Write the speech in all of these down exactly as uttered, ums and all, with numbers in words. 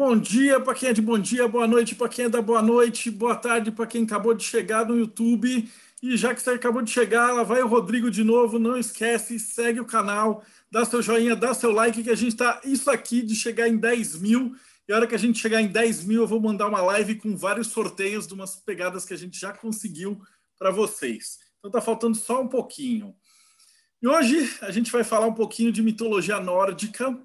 Bom dia para quem é de bom dia, boa noite para quem é da boa noite, boa tarde para quem acabou de chegar no YouTube. E já que você acabou de chegar, lá vai o Rodrigo de novo, não esquece, segue o canal, dá seu joinha, dá seu like, que a gente está isso aqui de chegar em dez mil. E a hora que a gente chegar em dez mil, eu vou mandar uma live com vários sorteios de umas pegadas que a gente já conseguiu para vocês. Então está faltando só um pouquinho. E hoje a gente vai falar um pouquinho de mitologia nórdica,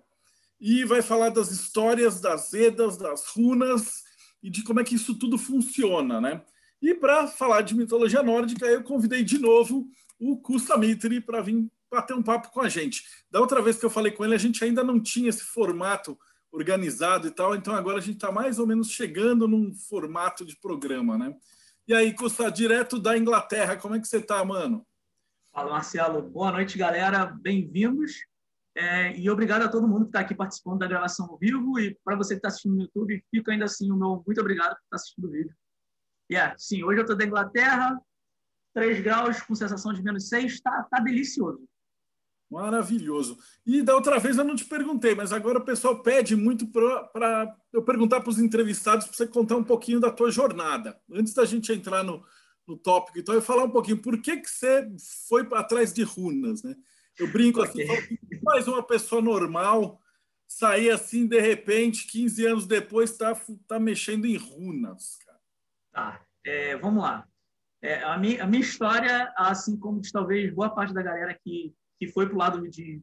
e vai falar das histórias, das Edas, das runas e de como é que isso tudo funciona, né? E para falar de mitologia nórdica, eu convidei de novo o Cussa Mitre para vir bater um papo com a gente. Da outra vez que eu falei com ele, a gente ainda não tinha esse formato organizado e tal, então agora a gente está mais ou menos chegando num formato de programa, né? E aí, Cussa, direto da Inglaterra, como é que você está, mano? Fala, Marcelo. Boa noite, galera. Bem-vindos. É, e obrigado a todo mundo que está aqui participando da gravação ao vivo, e para você que está assistindo no YouTube, fica ainda assim o meu muito obrigado por estar assistindo o vídeo. E yeah, sim, hoje eu estou da Inglaterra, três graus com sensação de menos seis, está tá delicioso. Maravilhoso. E da outra vez eu não te perguntei, mas agora o pessoal pede muito para eu perguntar para os entrevistados, para você contar um pouquinho da tua jornada. Antes da gente entrar no, no tópico, então eu falar um pouquinho, por que, que você foi atrás de runas, né? Eu brinco assim, okay. Mas uma pessoa normal sair assim, de repente, quinze anos depois, está tá mexendo em runas, cara. Tá, é, vamos lá. É, a, mi, a minha história, assim como talvez boa parte da galera que, que foi para o lado de...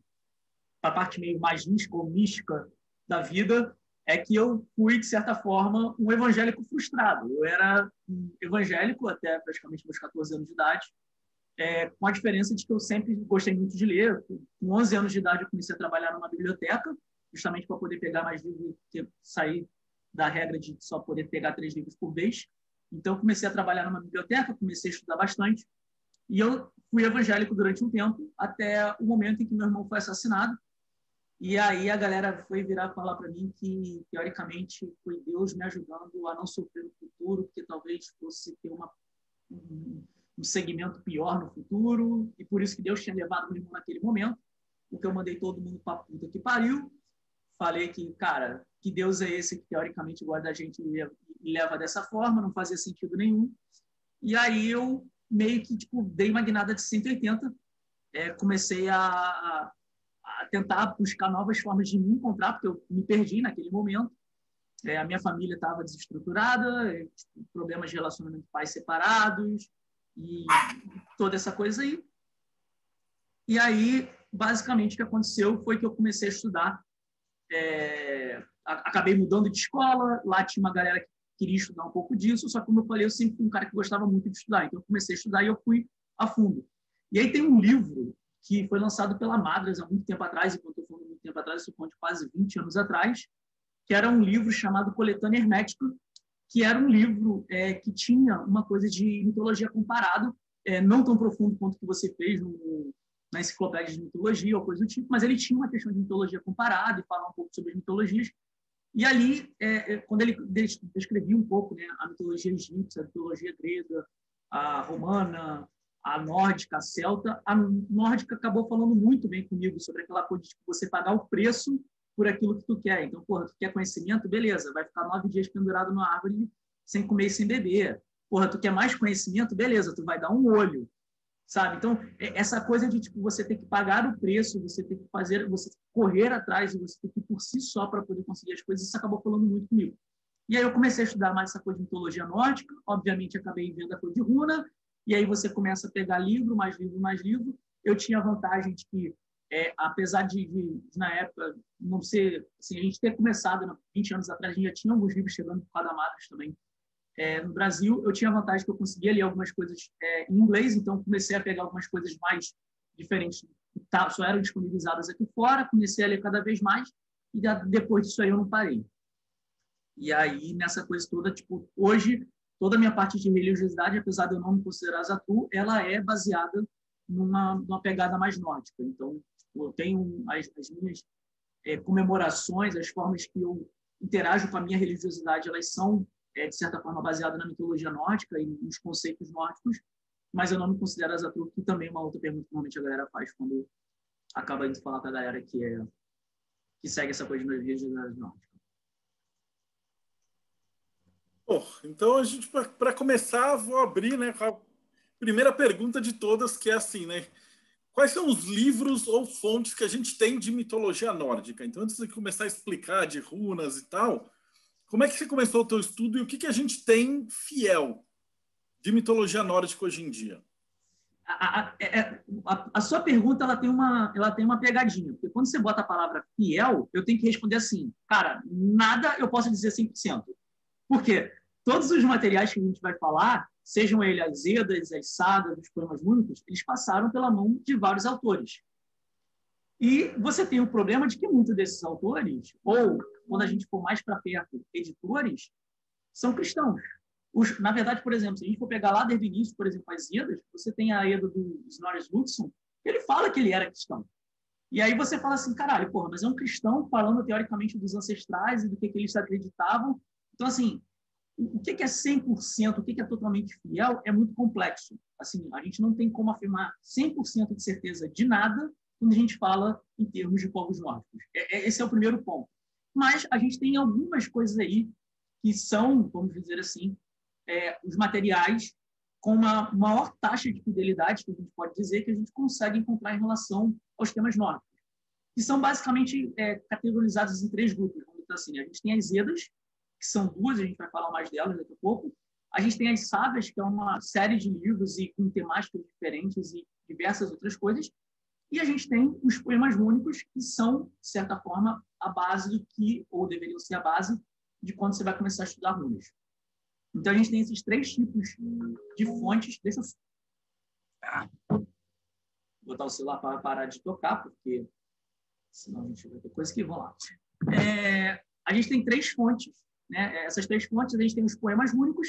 para a parte meio magística ou mística da vida, é que eu fui, de certa forma, um evangélico frustrado. Eu era um evangélico até praticamente meus catorze anos de idade, É, com a diferença de que eu sempre gostei muito de ler. Com onze anos de idade, eu comecei a trabalhar numa biblioteca, justamente para poder pegar mais livros, sair da regra de só poder pegar três livros por vez. Então, eu comecei a trabalhar numa biblioteca, comecei a estudar bastante. E eu fui evangélico durante um tempo, até o momento em que meu irmão foi assassinado. E aí a galera foi virar falar para mim que, teoricamente, foi Deus me ajudando a não sofrer no futuro, porque talvez fosse ter uma... um segmento pior no futuro, e por isso que Deus tinha levado meu irmão naquele momento. Então eu mandei todo mundo para a puta que pariu, falei que, cara, que Deus é esse que teoricamente guarda a gente e leva dessa forma, não fazia sentido nenhum. E aí eu meio que tipo, dei uma guinada de cento e oitenta, é, comecei a, a, a tentar buscar novas formas de me encontrar, porque eu me perdi naquele momento. É, a minha família estava desestruturada, tipo, problemas de relacionamento com pais separados, e toda essa coisa aí. E aí, basicamente, o que aconteceu foi que eu comecei a estudar. É, acabei mudando de escola, lá tinha uma galera que queria estudar um pouco disso, só que, como eu falei, eu sempre fui um cara que gostava muito de estudar. Então, eu comecei a estudar e eu fui a fundo. E aí tem um livro que foi lançado pela Madras há muito tempo atrás, enquanto eu falo muito tempo atrás, isso foi quase vinte anos atrás, que era um livro chamado Coletânea Hermética, que era um livro é, que tinha uma coisa de mitologia comparada, é, não tão profundo quanto que você fez no, na enciclopédia de mitologia ou coisa do tipo, mas ele tinha uma questão de mitologia comparada e falava um pouco sobre as mitologias. E ali, é, quando ele descrevia um pouco, né, a mitologia egípcia, a mitologia grega, a romana, a nórdica, a celta, a nórdica acabou falando muito bem comigo sobre aquela coisa de tipo, você pagar o preço por aquilo que tu quer. Então, porra, tu quer conhecimento? Beleza, vai ficar nove dias pendurado numa árvore sem comer e sem beber. Porra, tu quer mais conhecimento? Beleza, tu vai dar um olho, sabe? Então, essa coisa de tipo, você ter que pagar o preço, você ter que fazer, você correr atrás, você ter que ir por si só para poder conseguir as coisas, isso acabou falando muito comigo. E aí eu comecei a estudar mais essa coisa de mitologia nórdica, obviamente acabei vendo a coisa de runa, e aí você começa a pegar livro, mais livro, mais livro. Eu tinha a vantagem de que, É, apesar de, de, na época, não ser... Assim, a gente ter começado vinte anos atrás, a gente já tinha alguns livros chegando por cada Madras também. É, no Brasil, eu tinha a vantagem que eu conseguia ler algumas coisas é, em inglês, então comecei a pegar algumas coisas mais diferentes, tá, só eram disponibilizadas aqui fora, comecei a ler cada vez mais, e da, depois disso aí eu não parei. E aí, nessa coisa toda, tipo, hoje, toda a minha parte de religiosidade, apesar de eu não me considerar Zatu, ela é baseada numa, numa pegada mais nórdica. Então, eu tenho as, as minhas é, comemorações, as formas que eu interajo com a minha religiosidade, elas são, é, de certa forma, baseadas na mitologia nórdica e nos conceitos nórdicos, mas eu não me considero Zatu, que também é uma outra pergunta que normalmente a galera faz quando acaba de falar com a galera que, é, que segue essa coisa de religiosidade nórdica. Bom, então a gente, para começar, vou abrir, né, com a primeira pergunta de todas, que é assim, né? Quais são os livros ou fontes que a gente tem de mitologia nórdica? Então, antes de começar a explicar de runas e tal, como é que você começou o teu estudo e o que, que a gente tem fiel de mitologia nórdica hoje em dia? A, a, a, a sua pergunta ela tem, uma, ela tem uma pegadinha, porque quando você bota a palavra fiel, eu tenho que responder assim, cara, nada eu posso dizer cem por cento. Por quê? Todos os materiais que a gente vai falar, sejam eles as Edas, as Sagas, os poemas únicos, eles passaram pela mão de vários autores. E você tem o problema de que muitos desses autores, ou, quando a gente for mais para perto, editores, são cristãos. Os, na verdade, por exemplo, se a gente for pegar lá desde o início, por exemplo, as Edas, você tem a Eda do Snorri Sturluson, ele fala que ele era cristão. E aí você fala assim, caralho, porra, mas é um cristão falando teoricamente dos ancestrais e do que, que eles acreditavam. Então, assim, o que, que é cem por cento, o que, que é totalmente fiel, é muito complexo. Assim, a gente não tem como afirmar cem por cento de certeza de nada quando a gente fala em termos de povos nórdicos. É, é, esse é o primeiro ponto. Mas a gente tem algumas coisas aí que são, vamos dizer assim, É, os materiais com uma maior taxa de fidelidade, que a gente pode dizer, que a gente consegue encontrar em relação aos temas nórdicos, que são basicamente é, categorizados em três grupos. Vamos dizer assim, a gente tem as Edas, que são duas, a gente vai falar mais delas daqui a pouco. A gente tem as Sagas, que é uma série de livros e com temáticas diferentes e diversas outras coisas. E a gente tem os poemas únicos, que são, de certa forma, a base do que, ou deveriam ser a base, de quando você vai começar a estudar runas. Então, a gente tem esses três tipos de fontes. Deixa eu ah, botar o celular para parar de tocar, porque senão a gente vai ter coisa que vão lá. É, a gente tem três fontes, né? Essas três fontes, a gente tem os poemas únicos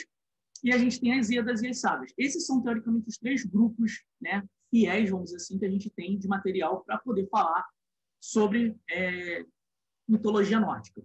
e a gente tem as Edas e as Sagas. Esses são, teoricamente, os três grupos, né, fiéis, vamos dizer assim, que a gente tem de material para poder falar sobre é, mitologia nórdica.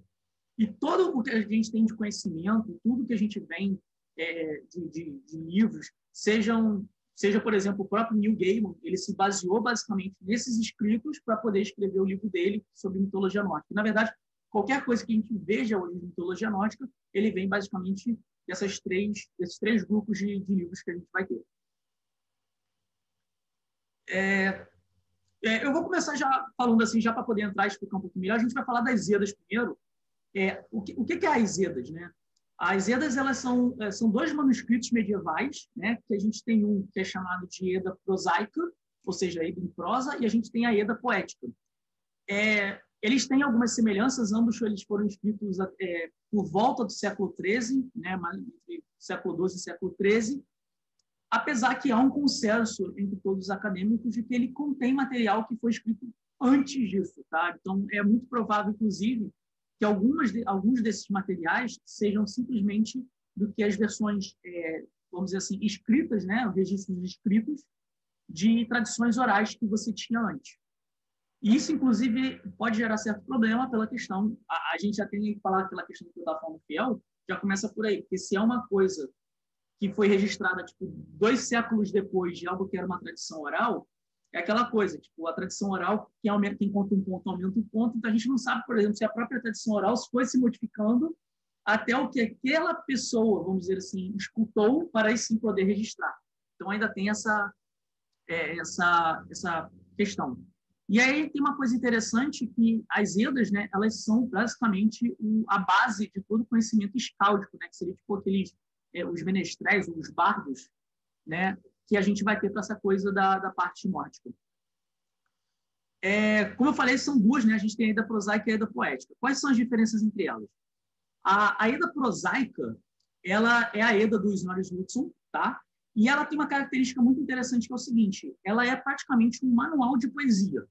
E todo o que a gente tem de conhecimento, tudo que a gente vem é, de, de, de livros, sejam, seja, por exemplo, o próprio Neil Gaiman, ele se baseou basicamente nesses escritos para poder escrever o livro dele sobre mitologia nórdica. Na verdade, qualquer coisa que a gente veja hoje de mitologia nórdica, ele vem basicamente dessas três, desses três grupos de, de livros que a gente vai ter. É... É, eu vou começar já falando assim, já para poder entrar e explicar um pouco melhor. A gente vai falar das Edas primeiro. É, o que, o que é as Edas, né? As Edas, elas são, são dois manuscritos medievais, né? Que a gente tem um que é chamado de Eda prosaica, ou seja, Eda em prosa, e a gente tem a Eda poética. É, eles têm algumas semelhanças, ambos eles foram escritos é, por volta do século treze, né? Entre século doze e século treze, apesar que há um consenso entre todos os acadêmicos de que ele contém material que foi escrito antes disso, tá? Então, é muito provável, inclusive, que algumas de, alguns desses materiais sejam simplesmente do que as versões, é, vamos dizer assim, escritas, né, os registros escritos de tradições orais que você tinha antes. E isso, inclusive, pode gerar certo problema pela questão, a, a gente já tem que falar pela questão da forma fiel, já começa por aí, porque se é uma coisa que foi registrada tipo, dois séculos depois de algo que era uma tradição oral, é aquela coisa, tipo, a tradição oral, quem, aumenta, quem conta um ponto, aumenta um ponto. Então, a gente não sabe, por exemplo, se a própria tradição oral foi se modificando até o que aquela pessoa, vamos dizer assim, escutou para aí sim poder registrar. Então, ainda tem essa, é, essa, essa questão. E aí tem uma coisa interessante que as Edas, né, elas são basicamente o, a base de todo o conhecimento escáldico, né, que seria tipo aqueles, é, os menestréis, os bardos, né, que a gente vai ter para essa coisa da, da parte nórdica. É, como eu falei, são duas, né? A gente tem a Eda prosaica e a Eda poética. Quais são as diferenças entre elas? A, a Eda prosaica, ela é a Eda do Snorri Sturluson, tá? E ela tem uma característica muito interessante, que é o seguinte, ela é praticamente um manual de poesia.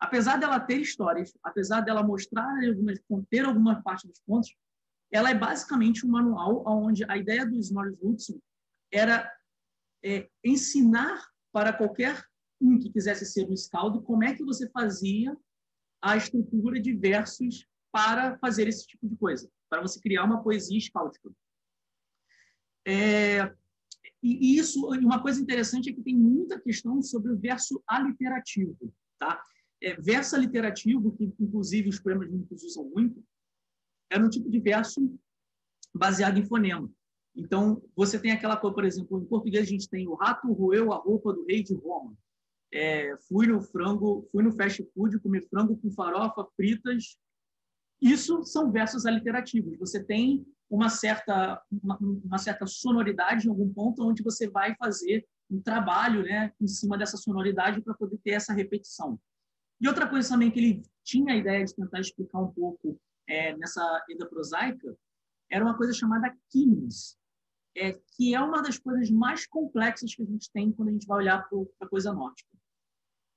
Apesar dela ter histórias, apesar dela mostrar, algumas, conter alguma parte dos pontos, ela é basicamente um manual onde a ideia do Snorri Sturluson era... É, ensinar para qualquer um que quisesse ser um escaldo como é que você fazia a estrutura de versos para fazer esse tipo de coisa, para você criar uma poesia escáldica. É, e, e isso, uma coisa interessante é que tem muita questão sobre o verso aliterativo, tá? É, verso aliterativo, que inclusive os poemas muitos usam muito, é um tipo de verso baseado em fonema. Então, você tem aquela coisa, por exemplo, em português a gente tem o rato roeu a roupa do rei de Roma. É, fui no frango, fui no fast food comer frango com farofa, fritas. Isso são versos aliterativos. Você tem uma certa, uma, uma certa sonoridade em algum ponto onde você vai fazer um trabalho, né, em cima dessa sonoridade para poder ter essa repetição. E outra coisa também que ele tinha a ideia de tentar explicar um pouco é, nessa Edda prosaica era uma coisa chamada quimes, é, que é uma das coisas mais complexas que a gente tem quando a gente vai olhar para a coisa nórdica.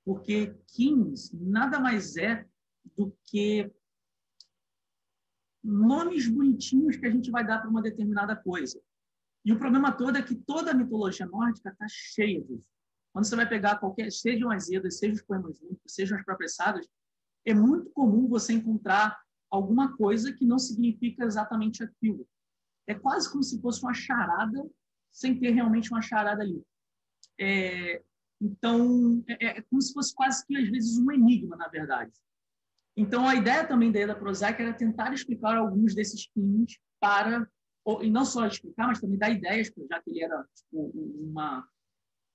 Porque quimes nada mais é do que nomes bonitinhos que a gente vai dar para uma determinada coisa. E o problema todo é que toda a mitologia nórdica está cheia disso. Quando você vai pegar qualquer, sejam as Edas, sejam os poemas únicos, sejam as próprias sagas, é muito comum você encontrar alguma coisa que não significa exatamente aquilo. É quase como se fosse uma charada, sem ter realmente uma charada ali. É, então, é, é como se fosse quase que, às vezes, um enigma, na verdade. Então, a ideia também da Edda prosaica era tentar explicar alguns desses quimes para... Ou, e não só explicar, mas também dar ideias, já que ele era tipo, uma,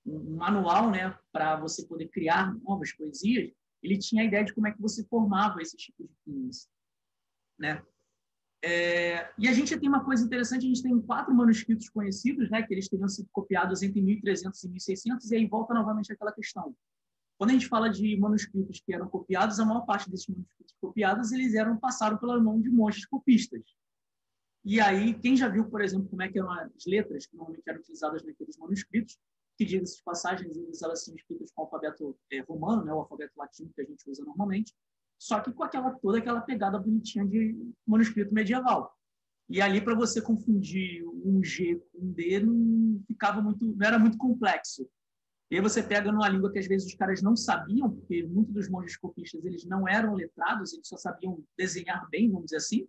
um manual, né, para você poder criar novas poesias, ele tinha a ideia de como é que você formava esses tipos de quimes, né? É, e a gente tem uma coisa interessante, a gente tem quatro manuscritos conhecidos, né, que eles teriam sido copiados entre mil e trezentos e mil e seiscentos, e aí volta novamente aquela questão. Quando a gente fala de manuscritos que eram copiados, a maior parte desses manuscritos copiados eles eram passaram pela mão de monges copistas. E aí, quem já viu, por exemplo, como é que eram as letras que normalmente eram utilizadas naqueles manuscritos, que dizem essas passagens, elas são escritas com o alfabeto é, romano, né, o alfabeto latino que a gente usa normalmente, só que com aquela, toda aquela pegada bonitinha de manuscrito medieval. E ali, para você confundir um G com um D, não, ficava muito, não era muito complexo. E aí você pega numa língua que, às vezes, os caras não sabiam, porque muitos dos monges copistas eles não eram letrados, eles só sabiam desenhar bem, vamos dizer assim,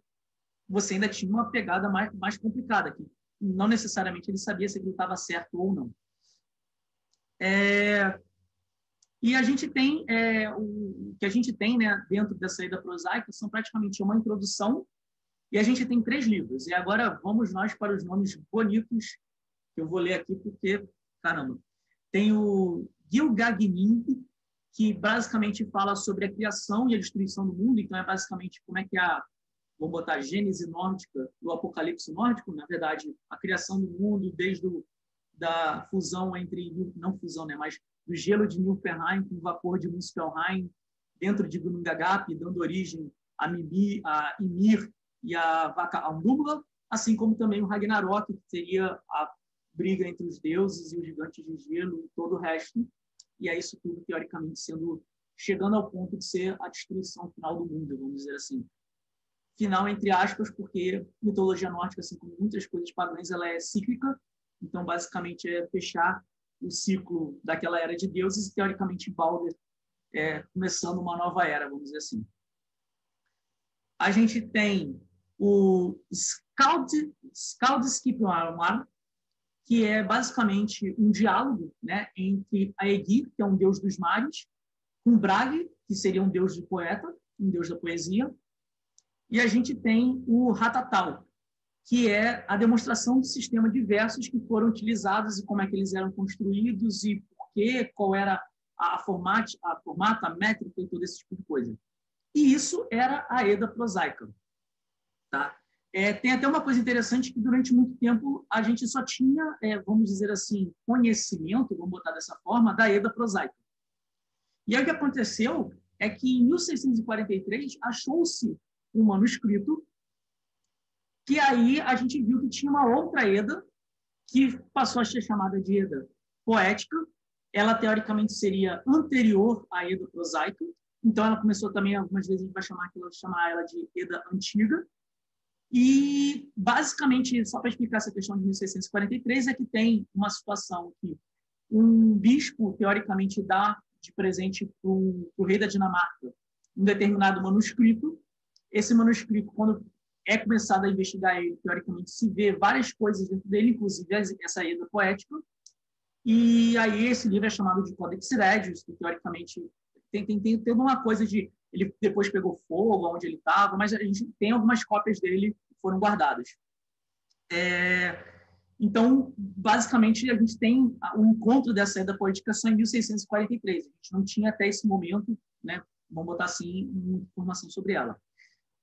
você ainda tinha uma pegada mais, mais complicada, que não necessariamente ele sabia se ele estava certo ou não. É... E a gente tem, é, o que a gente tem, né, dentro dessa Edda prosaica são praticamente uma introdução, e a gente tem três livros. E agora vamos nós para os nomes bonitos, que eu vou ler aqui porque, caramba. Tem o Gilgamesh, que basicamente fala sobre a criação e a destruição do mundo, então é basicamente como é que a vamos botar a Gênese nórdica do Apocalipse nórdico, na verdade, a criação do mundo desde o, da fusão entre, não fusão, né, mas do gelo de Niflheim com o vapor de Muspelheim, dentro de Gnungagap, dando origem a, Mimir, a Ymir e a Vaca Amdúbala, assim como também o Ragnarok, que seria a briga entre os deuses e os gigantes de gelo e todo o resto, e é isso tudo, teoricamente, sendo, chegando ao ponto de ser a destruição final do mundo, vamos dizer assim. Final, entre aspas, porque mitologia nórdica, assim como muitas coisas pagãs, ela é cíclica. Então, basicamente, é fechar o ciclo daquela era de deuses e, teoricamente, Balder é, começando uma nova era, vamos dizer assim. A gente tem o Skaldaskipumar, que é, basicamente, um diálogo, né, entre Aegir, que é um deus dos mares, com Bragi, que seria um deus de poeta, um deus da poesia. E a gente tem o Ratatal, que é a demonstração do sistema de versos que foram utilizados e como é que eles eram construídos e por quê, qual era a formata, a formata, a métrica e todo esse tipo de coisa. E isso era a Edda prosaica. Tá? É, tem até uma coisa interessante que durante muito tempo a gente só tinha, é, vamos dizer assim, conhecimento, vamos botar dessa forma, da Edda prosaica. E aí o que aconteceu é que em mil seiscentos e quarenta e três achou-se um manuscrito, que aí a gente viu que tinha uma outra Edda, que passou a ser chamada de Edda poética. Ela, teoricamente, seria anterior à Edda prosaica. Então, ela começou também, algumas vezes, a gente vai chamar, chamar ela de Edda antiga. E, basicamente, só para explicar essa questão de mil seiscentos e quarenta e três, é que tem uma situação que um bispo, teoricamente, dá de presente para o rei da Dinamarca um determinado manuscrito. Esse manuscrito, quando é começado a investigar ele, teoricamente, se vê várias coisas dentro dele, inclusive essa Edda poética. E aí esse livro é chamado de Codex Regius, que, teoricamente, tem, tem, tem, tem uma coisa de... Ele depois pegou fogo, onde ele estava, mas a gente tem algumas cópias dele que foram guardadas. É, Então, basicamente, a gente tem o encontro dessa Edda poética só em mil seiscentos e quarenta e três. A gente não tinha até esse momento, né, vamos botar assim, uma informação sobre ela.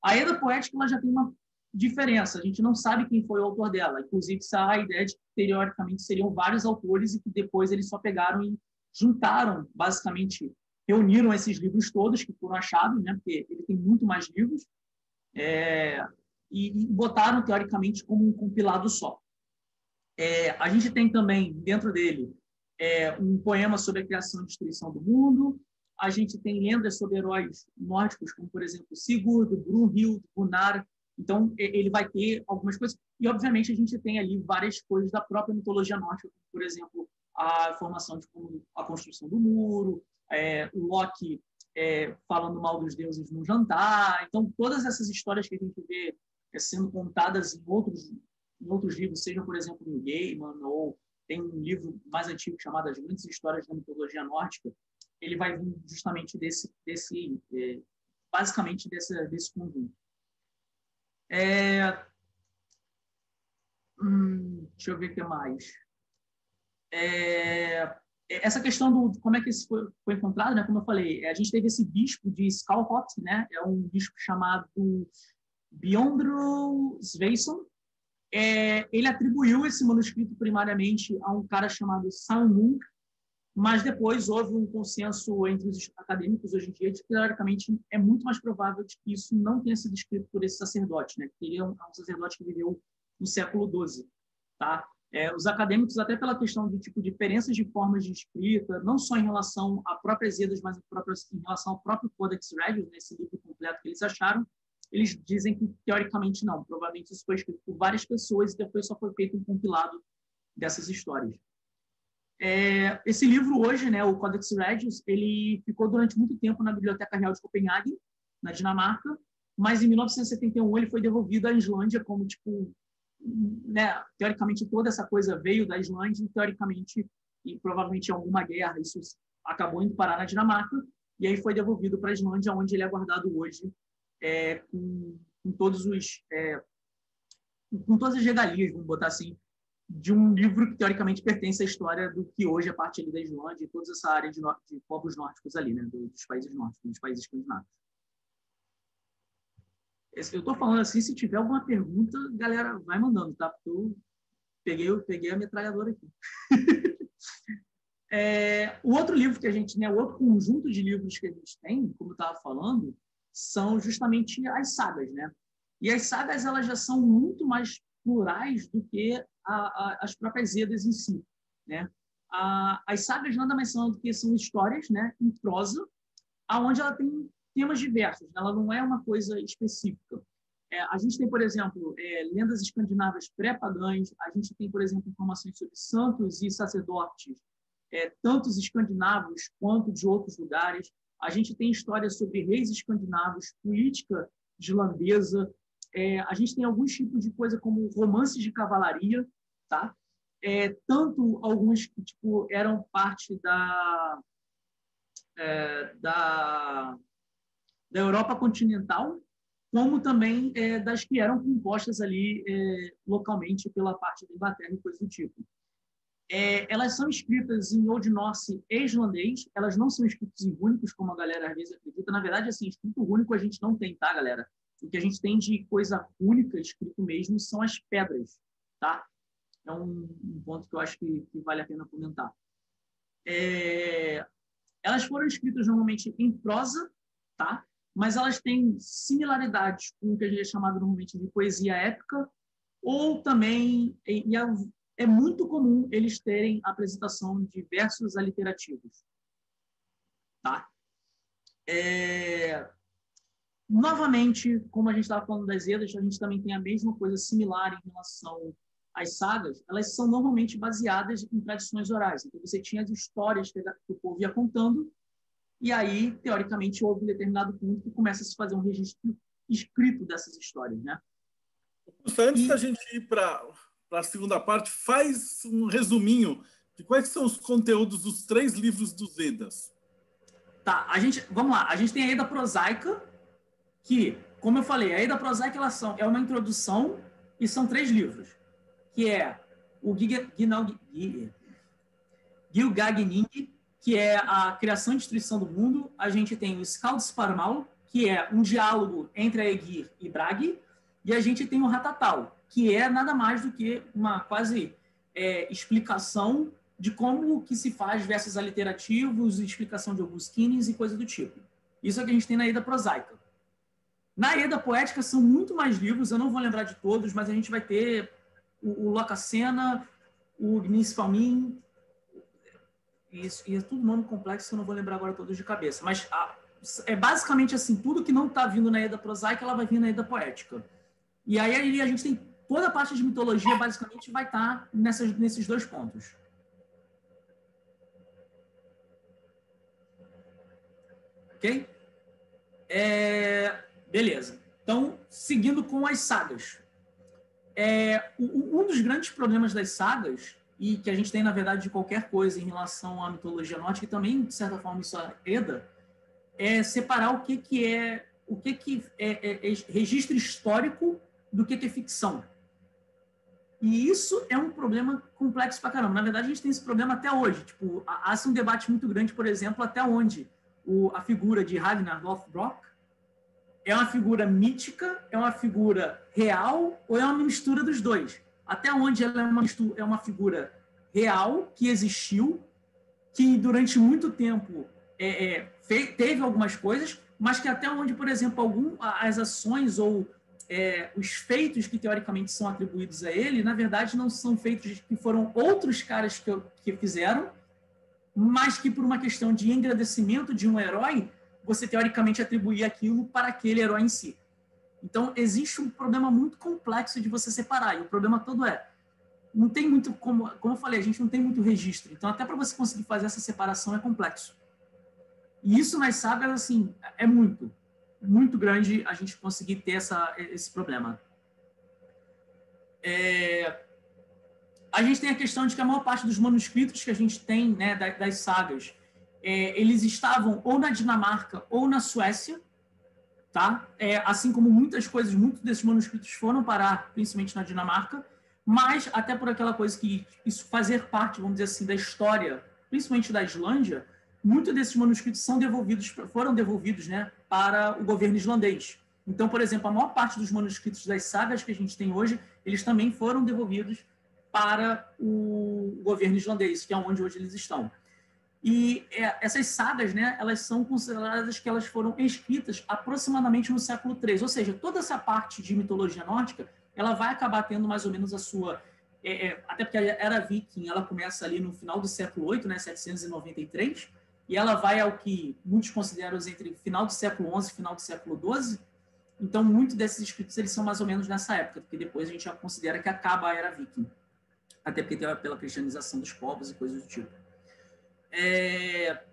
A Edda poética ela já tem uma diferença. A gente não sabe quem foi o autor dela. Inclusive, essa a ideia de que, teoricamente, seriam vários autores e que depois eles só pegaram e juntaram, basicamente, reuniram esses livros todos que foram achados, né, porque ele tem muito mais livros, é, e, e botaram, teoricamente, como um compilado só. É, a gente tem também, dentro dele, é, um poema sobre a criação e destruição do mundo. A gente tem lendas sobre heróis nórdicos, como, por exemplo, Sigurd, Brunhild, Gunnar. Então, ele vai ter algumas coisas. E, obviamente, a gente tem ali várias coisas da própria mitologia nórdica, como, por exemplo, a formação de a construção do muro, é, Loki é, falando mal dos deuses no jantar. Então, todas essas histórias que a gente vê é, sendo contadas em outros em outros livros, sejam, por exemplo, Neil Gaiman, ou tem um livro mais antigo chamado As Grandes Histórias da Mitologia Nórdica, ele vai vir justamente desse, desse é, basicamente, desse, desse conjunto. É... Hum, deixa eu ver o que mais. É... Essa questão do como é que isso foi, foi encontrado, né? Como eu falei, a gente teve esse bispo de Skalholt, né? É um bispo chamado Biondru Sveisson. É, ele atribuiu esse manuscrito primariamente a um cara chamado Samung, mas depois houve um consenso entre os acadêmicos hoje em dia de que, teoricamente, é muito mais provável de que isso não tenha sido escrito por esse sacerdote, né? Que teria um, um sacerdote que viveu no século doze. Tá? É, os acadêmicos, até pela questão de tipo, diferenças de formas de escrita, não só em relação a próprias Edas, mas em relação ao próprio Codex Regius, nesse livro completo que eles acharam, eles dizem que, teoricamente, não. Provavelmente isso foi escrito por várias pessoas e depois só foi feito um compilado dessas histórias. É, esse livro hoje, né, o Codex Regius, ele ficou durante muito tempo na Biblioteca Real de Copenhague, na Dinamarca, mas em mil novecentos e setenta e um ele foi devolvido à Islândia como, tipo, né, teoricamente toda essa coisa veio da Islândia e, teoricamente, e provavelmente em alguma guerra, isso acabou indo parar na Dinamarca, e aí foi devolvido para a Islândia, onde ele é guardado hoje, É, com, com, todos os, é, com todas as regalias, vamos botar assim, de um livro que teoricamente pertence à história do que hoje é parte ali da Islândia e toda essa área de, no, de povos nórdicos ali, né, dos países nórdicos, dos países escandinavos. Eu estou falando assim, se tiver alguma pergunta, galera, vai mandando, tá? Porque eu peguei, eu peguei a metralhadora aqui. é, o outro livro que a gente, né, o outro conjunto de livros que a gente tem, como eu estava falando, são justamente as sagas, né? E as sagas elas já são muito mais plurais do que a, a, as próprias Edas em si, né? A, as sagas nada mais são do que são histórias, né? Em prosa, aonde ela tem temas diversos. Ela não é uma coisa específica. É, a gente tem, por exemplo, é, lendas escandinavas pré-pagãs. A gente tem, por exemplo, informações sobre santos e sacerdotes, é, tantos escandinavos quanto de outros lugares. A gente tem histórias sobre reis escandinavos, política islandesa. É, a gente tem alguns tipos de coisa como romances de cavalaria, tá? É, tanto alguns que tipo eram parte da é, da, da Europa continental, como também é, das que eram compostas ali é, localmente pela parte da Inglaterra e coisas do tipo. É, elas são escritas em Old Norse e islandês, elas não são escritas em rúnicos, como a galera às vezes acredita. Na verdade, assim, escrito rúnico a gente não tem, tá, galera? O que a gente tem de coisa única escrito mesmo são as pedras, tá? É um, um ponto que eu acho que, que vale a pena comentar. É, elas foram escritas normalmente em prosa, tá? Mas elas têm similaridades com o que a gente é chamado normalmente de poesia épica, ou também... E, e a, é muito comum eles terem a apresentação de versos aliterativos. Tá? É... Novamente, como a gente estava falando das Edas, a gente também tem a mesma coisa similar em relação às sagas. Elas são normalmente baseadas em tradições orais. Então, você tinha as histórias que o povo ia contando, e aí, teoricamente, houve um determinado ponto que começa a se fazer um registro escrito dessas histórias. Né? Antes e... da gente ir para... para a segunda parte, faz um resuminho de quais são os conteúdos dos três livros dos Edas. Tá, a gente, vamos lá. A gente tem a Eda Prosaica, que, como eu falei, a Eda Prosaica ela são, é uma introdução e são três livros, que é o Gilgagning, que é a criação e destruição do mundo. A gente tem o Skaldsparmal, que é um diálogo entre Aegir e Bragi. E a gente tem o Ratatal, que é nada mais do que uma quase é, explicação de como que se faz versos aliterativos, explicação de alguns kines e coisa do tipo. Isso é o que a gente tem na Edda prosaica. Na Edda poética são muito mais livros, eu não vou lembrar de todos, mas a gente vai ter o, o Locacena, o Gnisfalmin, isso, e é tudo nome complexo, eu não vou lembrar agora todos de cabeça. Mas a, é basicamente assim, tudo que não está vindo na Edda prosaica, ela vai vir na Edda poética. E aí a gente tem toda a parte de mitologia, basicamente, vai estar nessas, nesses dois pontos. Ok? É, beleza. Então, seguindo com as sagas. É, um dos grandes problemas das sagas, e que a gente tem, na verdade, de qualquer coisa em relação à mitologia nórdica, e também, de certa forma, isso é Edda, é separar o que, que é, o que, que é, é, é registro histórico do que, que é ficção. E isso é um problema complexo pra caramba. Na verdade, a gente tem esse problema até hoje. Tipo, há um debate muito grande, por exemplo, até onde o, a figura de Ragnar Lothbrok é uma figura mítica, é uma figura real ou é uma mistura dos dois. Até onde ela é uma, mistura, é uma figura real, que existiu, que durante muito tempo é, é, fe, teve algumas coisas, mas que até onde, por exemplo, algum, as ações ou é, os feitos que teoricamente são atribuídos a ele, na verdade não são feitos que foram outros caras que, que fizeram, mas que por uma questão de engrandecimento de um herói, você teoricamente atribuir aquilo para aquele herói em si. Então, existe um problema muito complexo de você separar, e o problema todo é, não tem muito, como, como eu falei, a gente não tem muito registro, então até para você conseguir fazer essa separação é complexo. E isso nas sagas, assim, é muito, muito grande a gente conseguir ter essa, esse problema. É, a gente tem a questão de que a maior parte dos manuscritos que a gente tem, né, das, das sagas, é, eles estavam ou na Dinamarca ou na Suécia, tá? É, assim como muitas coisas, muitos desses manuscritos foram parar, principalmente na Dinamarca, mas até por aquela coisa que isso fazer parte, vamos dizer assim, da história, principalmente da Islândia, muitos desses manuscritos são devolvidos, foram devolvidos, né, para o governo islandês. Então, por exemplo, a maior parte dos manuscritos das sagas que a gente tem hoje, eles também foram devolvidos para o governo islandês, que é onde hoje eles estão. E é, essas sagas, né, elas são consideradas que elas foram escritas aproximadamente no século três, ou seja, toda essa parte de mitologia nórdica, ela vai acabar tendo mais ou menos a sua... É, é, até porque a Era Viking, ela começa ali no final do século oito, né, setecentos e noventa e três, e ela vai ao que muitos consideram entre final do século onze e final do século doze. Então, muitos desses escritos eles são mais ou menos nessa época, porque depois a gente já considera que acaba a Era Viking, até porque tem pela cristianização dos povos e coisas do tipo. É...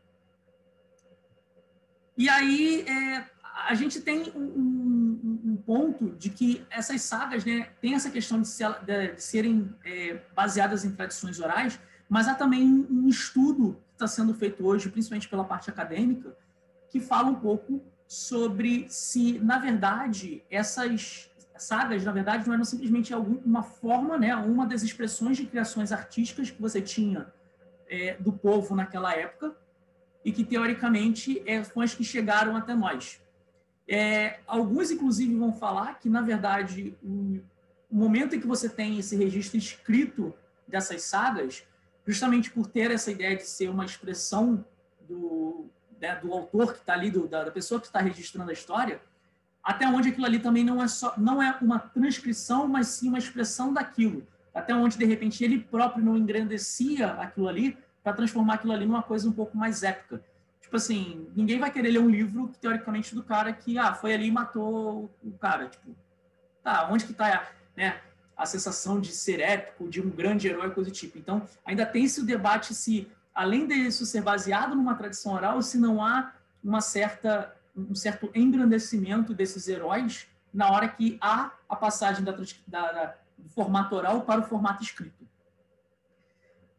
E aí, é... a gente tem um, um, um ponto de que essas sagas, né, tem essa questão de, se, de, de serem é, baseadas em tradições orais, mas há também um estudo que está sendo feito hoje, principalmente pela parte acadêmica, que fala um pouco sobre se, na verdade, essas sagas, na verdade, não eram simplesmente alguma forma, né, uma das expressões de criações artísticas que você tinha é, do povo naquela época e que, teoricamente, é, foram as que chegaram até nós. É, alguns, inclusive, vão falar que, na verdade, o, o momento em que você tem esse registro escrito dessas sagas, justamente por ter essa ideia de ser uma expressão do, né, do autor que está ali, do, da, da pessoa que está registrando a história, até onde aquilo ali também não é, só, não é uma transcrição, mas sim uma expressão daquilo. Até onde, de repente, ele próprio não engrandecia aquilo ali para transformar aquilo ali numa coisa um pouco mais épica. Tipo assim, ninguém vai querer ler um livro, que, teoricamente, do cara que ah, foi ali e matou o cara. Tipo, tá, onde que está, né, a sensação de ser épico, de um grande herói, coisa do tipo. Então, ainda tem esse debate se, além disso ser baseado numa tradição oral, se não há uma certa, um certo engrandecimento desses heróis na hora que há a passagem da, da, da, do formato oral para o formato escrito.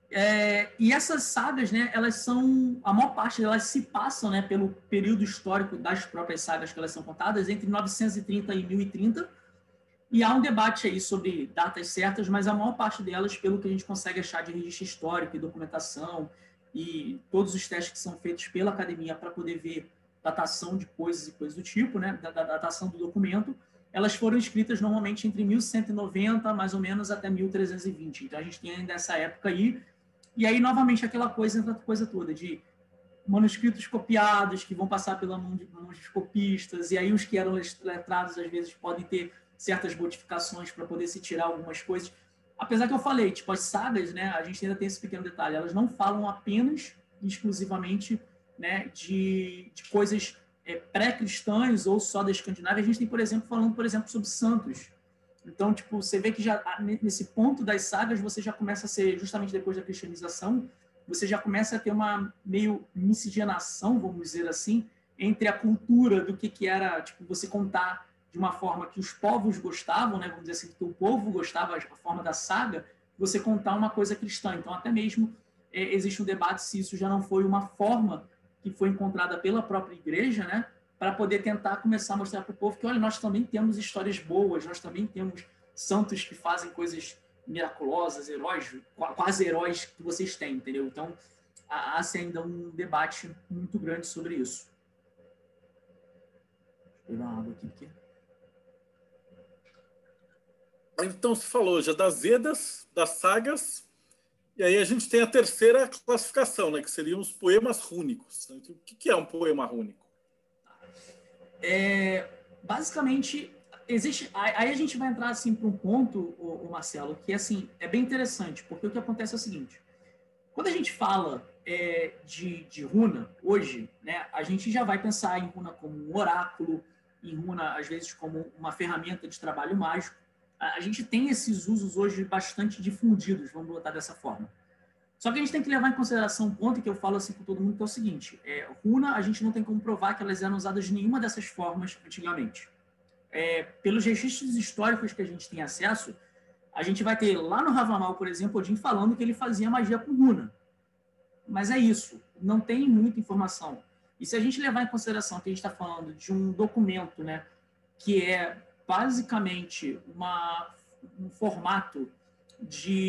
É, e essas sagas, né, elas são, a maior parte delas se passam, né, pelo período histórico das próprias sagas que elas são contadas, entre novecentos e trinta e mil e trinta, E há um debate aí sobre datas certas, mas a maior parte delas, pelo que a gente consegue achar de registro histórico e documentação, e todos os testes que são feitos pela academia para poder ver datação de coisas e coisas do tipo, né, da, da datação do documento, elas foram escritas normalmente entre mil cento e noventa, mais ou menos, até mil trezentos e vinte. Então, a gente tem ainda essa época aí. E aí, novamente, aquela coisa, entra a coisa toda de manuscritos copiados que vão passar pela mão de, mão de copistas, e aí os que eram letrados, às vezes, podem ter certas modificações para poder se tirar algumas coisas. Apesar que eu falei, tipo, as sagas, né, a gente ainda tem esse pequeno detalhe, elas não falam apenas, exclusivamente, né, de, de coisas é, pré-cristãs ou só da Escandinávia. A gente tem, por exemplo, falando, por exemplo, sobre santos. Então, tipo, você vê que já nesse ponto das sagas, você já começa a ser, justamente depois da cristianização, você já começa a ter uma meio miscigenação, vamos dizer assim, entre a cultura do que, que era, tipo, você contar de uma forma que os povos gostavam, né? Vamos dizer assim, que o povo gostava, a forma da saga, você contar uma coisa cristã. Então, até mesmo é, existe um debate se isso já não foi uma forma que foi encontrada pela própria igreja, né? Para poder tentar começar a mostrar para o povo que, olha, nós também temos histórias boas, nós também temos santos que fazem coisas miraculosas, heróis, quase heróis que vocês têm, entendeu? Então, há assim, ainda um debate muito grande sobre isso. Deixa eu pegar uma água aqui, porque... Então, se falou já das Edas, das sagas, e aí a gente tem a terceira classificação, né, que seriam os poemas rúnicos. O que é um poema rúnico? É, basicamente, existe, aí a gente vai entrar assim, para um ponto, o, o Marcelo, que assim, é bem interessante, porque o que acontece é o seguinte, quando a gente fala é, de, de runa, hoje, né, a gente já vai pensar em runa como um oráculo, em runa, às vezes, como uma ferramenta de trabalho mágico. A gente tem esses usos hoje bastante difundidos, vamos botar dessa forma. Só que a gente tem que levar em consideração um ponto que eu falo assim com todo mundo, que é o seguinte, é, runa, a gente não tem como provar que elas eram usadas de nenhuma dessas formas antigamente. É, pelos registros históricos que a gente tem acesso, a gente vai ter lá no Ravamal, por exemplo, Odin falando que ele fazia magia com runa. Mas é isso, não tem muita informação. E se a gente levar em consideração que a gente está falando de um documento, né, que é... basicamente uma, um formato de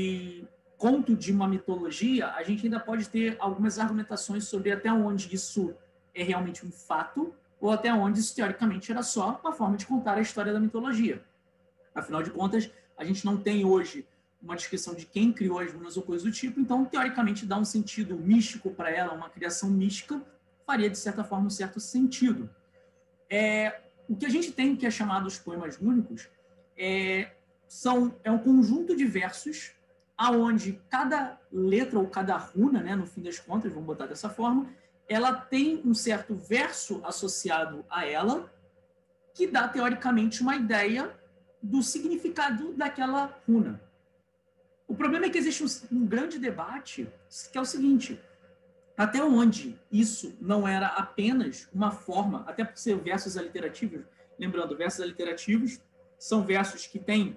conto de uma mitologia, a gente ainda pode ter algumas argumentações sobre até onde isso é realmente um fato ou até onde isso, teoricamente, era só uma forma de contar a história da mitologia. Afinal de contas, a gente não tem hoje uma descrição de quem criou as runas ou coisa do tipo, então, teoricamente, dá um sentido místico para ela, uma criação mística, faria, de certa forma, um certo sentido. É... O que a gente tem, que é chamado os poemas rúnicos, é, são, é um conjunto de versos aonde cada letra ou cada runa, né, no fim das contas, vamos botar dessa forma, ela tem um certo verso associado a ela que dá, teoricamente, uma ideia do significado daquela runa. O problema é que existe um, um grande debate, que é o seguinte... Até onde isso não era apenas uma forma, até por ser versos aliterativos, lembrando, versos aliterativos são versos que têm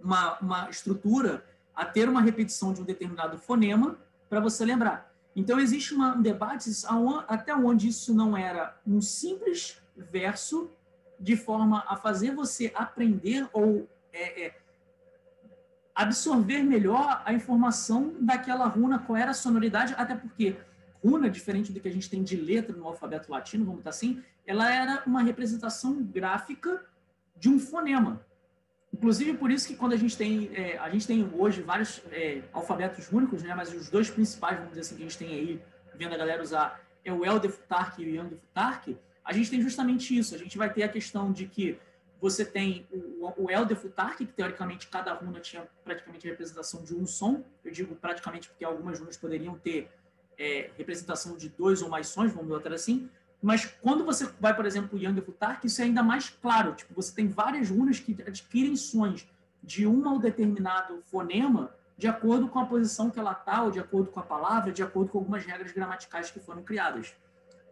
uma, uma estrutura a ter uma repetição de um determinado fonema para você lembrar. Então, existe uma, um debate até onde isso não era um simples verso de forma a fazer você aprender ou... É, é, absorver melhor a informação daquela runa, qual era a sonoridade, até porque runa, diferente do que a gente tem de letra no alfabeto latino, vamos botar assim, ela era uma representação gráfica de um fonema. Inclusive, por isso que quando a gente tem, é, a gente tem hoje vários é, alfabetos rúnicos, né, mas os dois principais, vamos dizer assim, que a gente tem aí, vendo a galera usar, é o Eldefutark e o Yandefutark, a gente tem justamente isso, a gente vai ter a questão de que você tem o Eldefutark, que teoricamente cada runa tinha praticamente a representação de um som. Eu digo praticamente porque algumas runas poderiam ter é, representação de dois ou mais sons, vamos botar assim. Mas quando você vai, por exemplo, o Yandefutark, isso é ainda mais claro. Tipo, você tem várias runas que adquirem sons de um ou determinado fonema de acordo com a posição que ela está, ou de acordo com a palavra, de acordo com algumas regras gramaticais que foram criadas.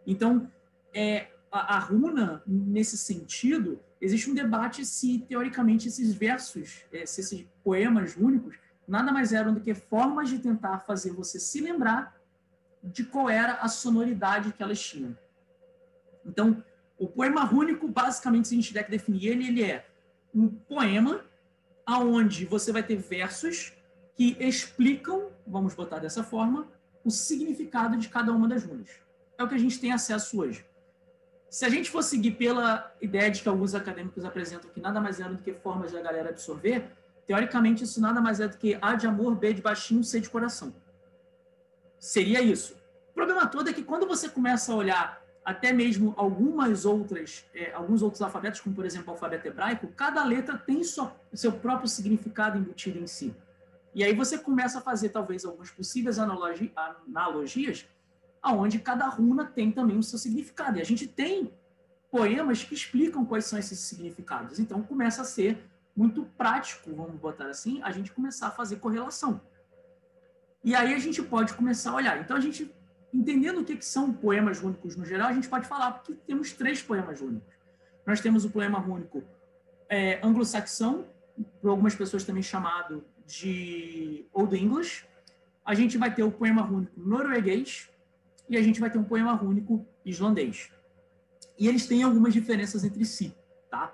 Então, é, a, a runa, nesse sentido... Existe um debate se, teoricamente, esses versos, se esses poemas rúnicos, nada mais eram do que formas de tentar fazer você se lembrar de qual era a sonoridade que elas tinham. Então, o poema rúnico, basicamente, se a gente tiver que definir ele, ele é um poema aonde você vai ter versos que explicam, vamos botar dessa forma, o significado de cada uma das runas. É o que a gente tem acesso hoje. Se a gente for seguir pela ideia de que alguns acadêmicos apresentam que nada mais é do que formas da galera absorver, teoricamente isso nada mais é do que A de amor, B de baixinho, C de coração. Seria isso. O problema todo é que quando você começa a olhar até mesmo algumas outras, é, alguns outros alfabetos, como, por exemplo, o alfabeto hebraico, cada letra tem sua, seu próprio significado embutido em si. E aí você começa a fazer, talvez, algumas possíveis analogi- analogias onde cada runa tem também o seu significado. E a gente tem poemas que explicam quais são esses significados. Então, começa a ser muito prático, vamos botar assim, a gente começar a fazer correlação. E aí a gente pode começar a olhar. Então, a gente, entendendo o que são poemas rúnicos no geral, a gente pode falar que temos três poemas rúnicos. Nós temos o poema rúnico é, anglo-saxão, por algumas pessoas também chamado de Old English. A gente vai ter o poema rúnico norueguês, e a gente vai ter um poema rúnico islandês. E eles têm algumas diferenças entre si, tá?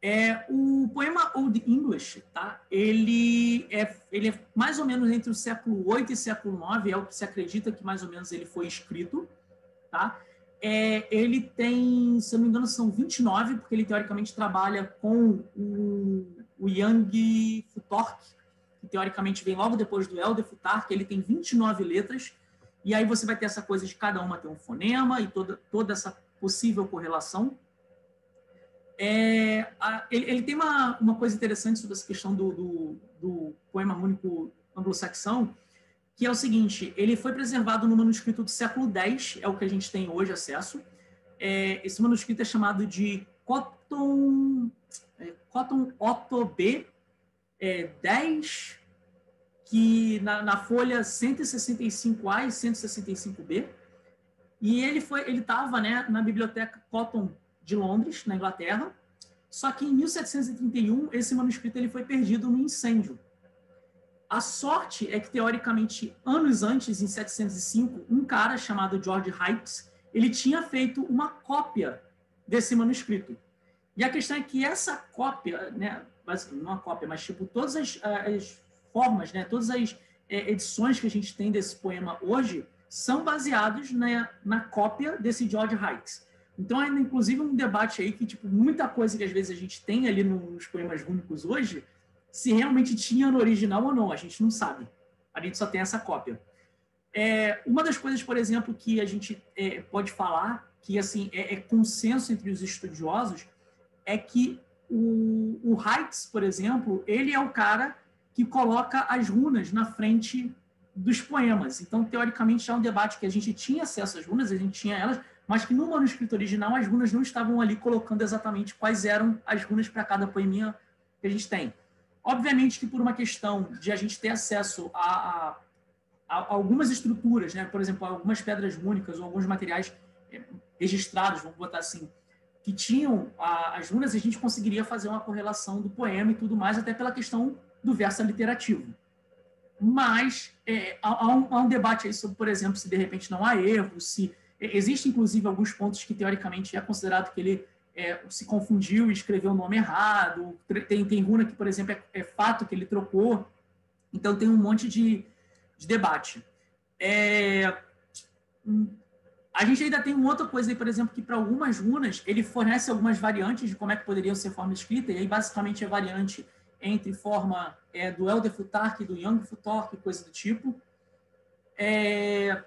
É, o poema Old English, tá? Ele é, ele é mais ou menos entre o século oito e o século nove, é o que se acredita que mais ou menos ele foi escrito, tá? É, ele tem, se eu não me engano, são vinte e nove, porque ele teoricamente trabalha com o, o Yang Futhark, que teoricamente vem logo depois do Elder Futhark, que ele tem vinte e nove letras. E aí você vai ter essa coisa de cada uma ter um fonema e toda, toda essa possível correlação. É, a, ele, ele tem uma, uma coisa interessante sobre essa questão do, do, do poema rúnico anglo-saxão, que é o seguinte, ele foi preservado no manuscrito do século dez, é o que a gente tem hoje acesso. É, esse manuscrito é chamado de Cotton, é, Cotton Otto B, é, dez... que na, na folha cento e sessenta e cinco A e cento e sessenta e cinco B, e ele foi, ele estava, né, na biblioteca Cotton de Londres, na Inglaterra, só que em mil setecentos e trinta e um esse manuscrito ele foi perdido num incêndio. A sorte é que, teoricamente, anos antes, em mil setecentos e cinco, um cara chamado George Hickes, ele tinha feito uma cópia desse manuscrito. E a questão é que essa cópia, né, não uma cópia, mas tipo, todas as, as formas, né? Todas as é, edições que a gente tem desse poema hoje são baseados na, na cópia desse George Hickes. Então, é inclusive um debate aí que tipo muita coisa que às vezes a gente tem ali nos poemas rúnicos hoje, se realmente tinha no original ou não, a gente não sabe. A gente só tem essa cópia. É, uma das coisas, por exemplo, que a gente é, pode falar, que assim é, é consenso entre os estudiosos, é que o, o Hickes, por exemplo, ele é o cara que coloca as runas na frente dos poemas. Então, teoricamente, já é um debate que a gente tinha acesso às runas, a gente tinha elas, mas que no manuscrito original as runas não estavam ali colocando exatamente quais eram as runas para cada poeminha que a gente tem. Obviamente que por uma questão de a gente ter acesso a, a, a algumas estruturas, né? Por exemplo, algumas pedras rúnicas ou alguns materiais registrados, vamos botar assim, que tinham a, as runas, a gente conseguiria fazer uma correlação do poema e tudo mais, até pela questão do verso literativo. Mas é, há, um, há um debate aí sobre, por exemplo, se de repente não há erro, se existe inclusive alguns pontos que teoricamente é considerado que ele é, se confundiu e escreveu o nome errado, tem, tem runa que, por exemplo, é, é fato que ele trocou, então tem um monte de, de debate. É, a gente ainda tem uma outra coisa aí, por exemplo, que para algumas runas ele fornece algumas variantes de como é que poderiam ser forma escrita, e aí basicamente é variante entre forma é, do Elder Futhark, do Yang Futhark, coisa do tipo. É,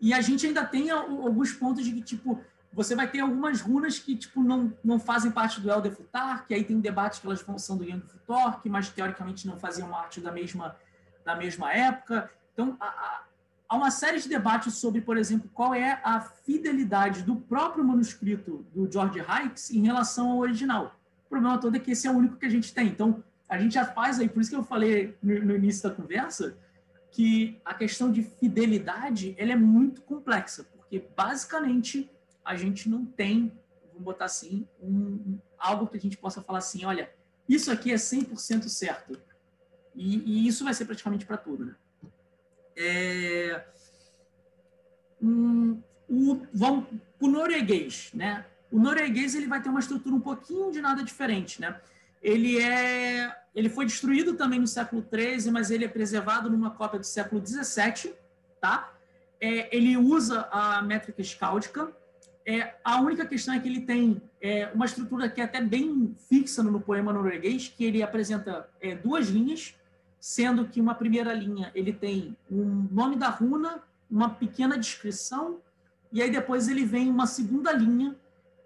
e a gente ainda tem alguns pontos de que, tipo, você vai ter algumas runas que, tipo, não, não fazem parte do Elder Futhark, aí tem um debate que elas são do Yang Futhark, mas, teoricamente, não faziam parte da mesma, da mesma época. Então, há, há uma série de debates sobre, por exemplo, qual é a fidelidade do próprio manuscrito do George Hickes em relação ao original. O problema todo é que esse é o único que a gente tem. Então, a gente já faz aí, por isso que eu falei no, no início da conversa, que a questão de fidelidade ela é muito complexa, porque basicamente a gente não tem, vamos botar assim, um, um, algo que a gente possa falar assim, olha, isso aqui é cem por cento certo. E, e isso vai ser praticamente para tudo, né? É, um, o, vamos, o norueguês, né? O norueguês ele vai ter uma estrutura um pouquinho de nada diferente, né? Ele, é, ele foi destruído também no século treze, mas ele é preservado numa cópia do século dezessete. Tá? É, ele usa a métrica escáldica. É, a única questão é que ele tem é, uma estrutura que é até bem fixa no poema norueguês, que ele apresenta é, duas linhas, sendo que uma primeira linha ele tem um nome da runa, uma pequena descrição, e aí depois ele vem uma segunda linha,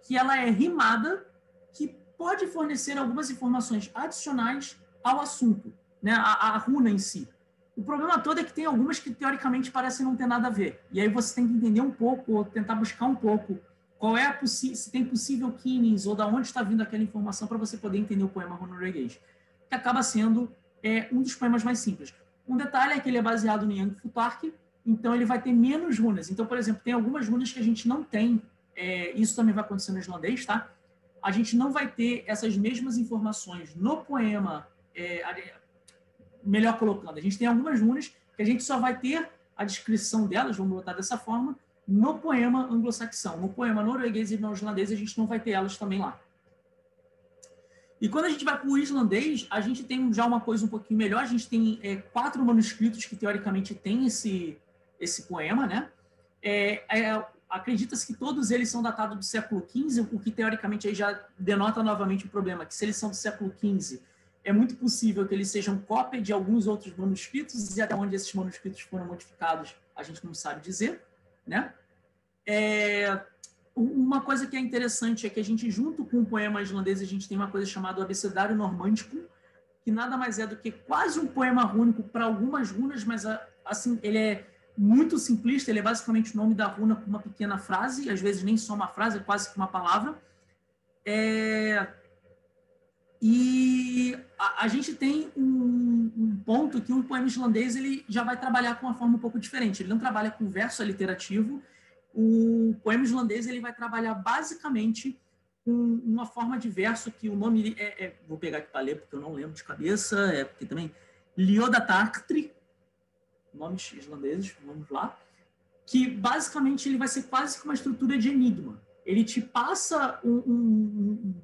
que ela é rimada, que pode fornecer algumas informações adicionais ao assunto, né? a, a runa em si. O problema todo é que tem algumas que, teoricamente, parecem não ter nada a ver. E aí você tem que entender um pouco, ou tentar buscar um pouco, qual é a se tem possível kinins, ou da onde está vindo aquela informação, para você poder entender o poema norueguês, que acaba sendo é, um dos poemas mais simples. Um detalhe é que ele é baseado no Yang Futhark, então ele vai ter menos runas. Então, por exemplo, tem algumas runas que a gente não tem, é, isso também vai acontecer no islandês, tá? A gente não vai ter essas mesmas informações no poema, é, melhor colocando, a gente tem algumas runas que a gente só vai ter a descrição delas, vamos botar dessa forma, no poema anglo-saxão. No poema norueguês e no islandês, a gente não vai ter elas também lá. E quando a gente vai para o islandês, a gente tem já uma coisa um pouquinho melhor, a gente tem é, quatro manuscritos que, teoricamente, tem esse, esse poema, né? É, é, acredita-se que todos eles são datados do século quinze, o que, teoricamente, aí já denota novamente o problema, que se eles são do século quinze... é muito possível que eles sejam cópia de alguns outros manuscritos, e até onde esses manuscritos foram modificados, a gente não sabe dizer, né? É, uma coisa que é interessante é que a gente, junto com o poema islandês, a gente tem uma coisa chamada o abecedário normândico, que nada mais é do que quase um poema rúnico para algumas runas, mas assim, ele é muito simplista, ele é basicamente o nome da runa com uma pequena frase, às vezes nem só uma frase, é quase que uma palavra. É... E a, a gente tem um, um ponto que o poema islandês ele já vai trabalhar com uma forma um pouco diferente. Ele não trabalha com verso aliterativo. O poema islandês ele vai trabalhar basicamente com uma forma de verso que o nome é... é vou pegar aqui para ler, porque eu não lembro de cabeça. É porque também... Ljóðatáktr, nomes islandeses, vamos lá. Que basicamente ele vai ser quase que uma estrutura de enigma. Ele te passa um... um, um,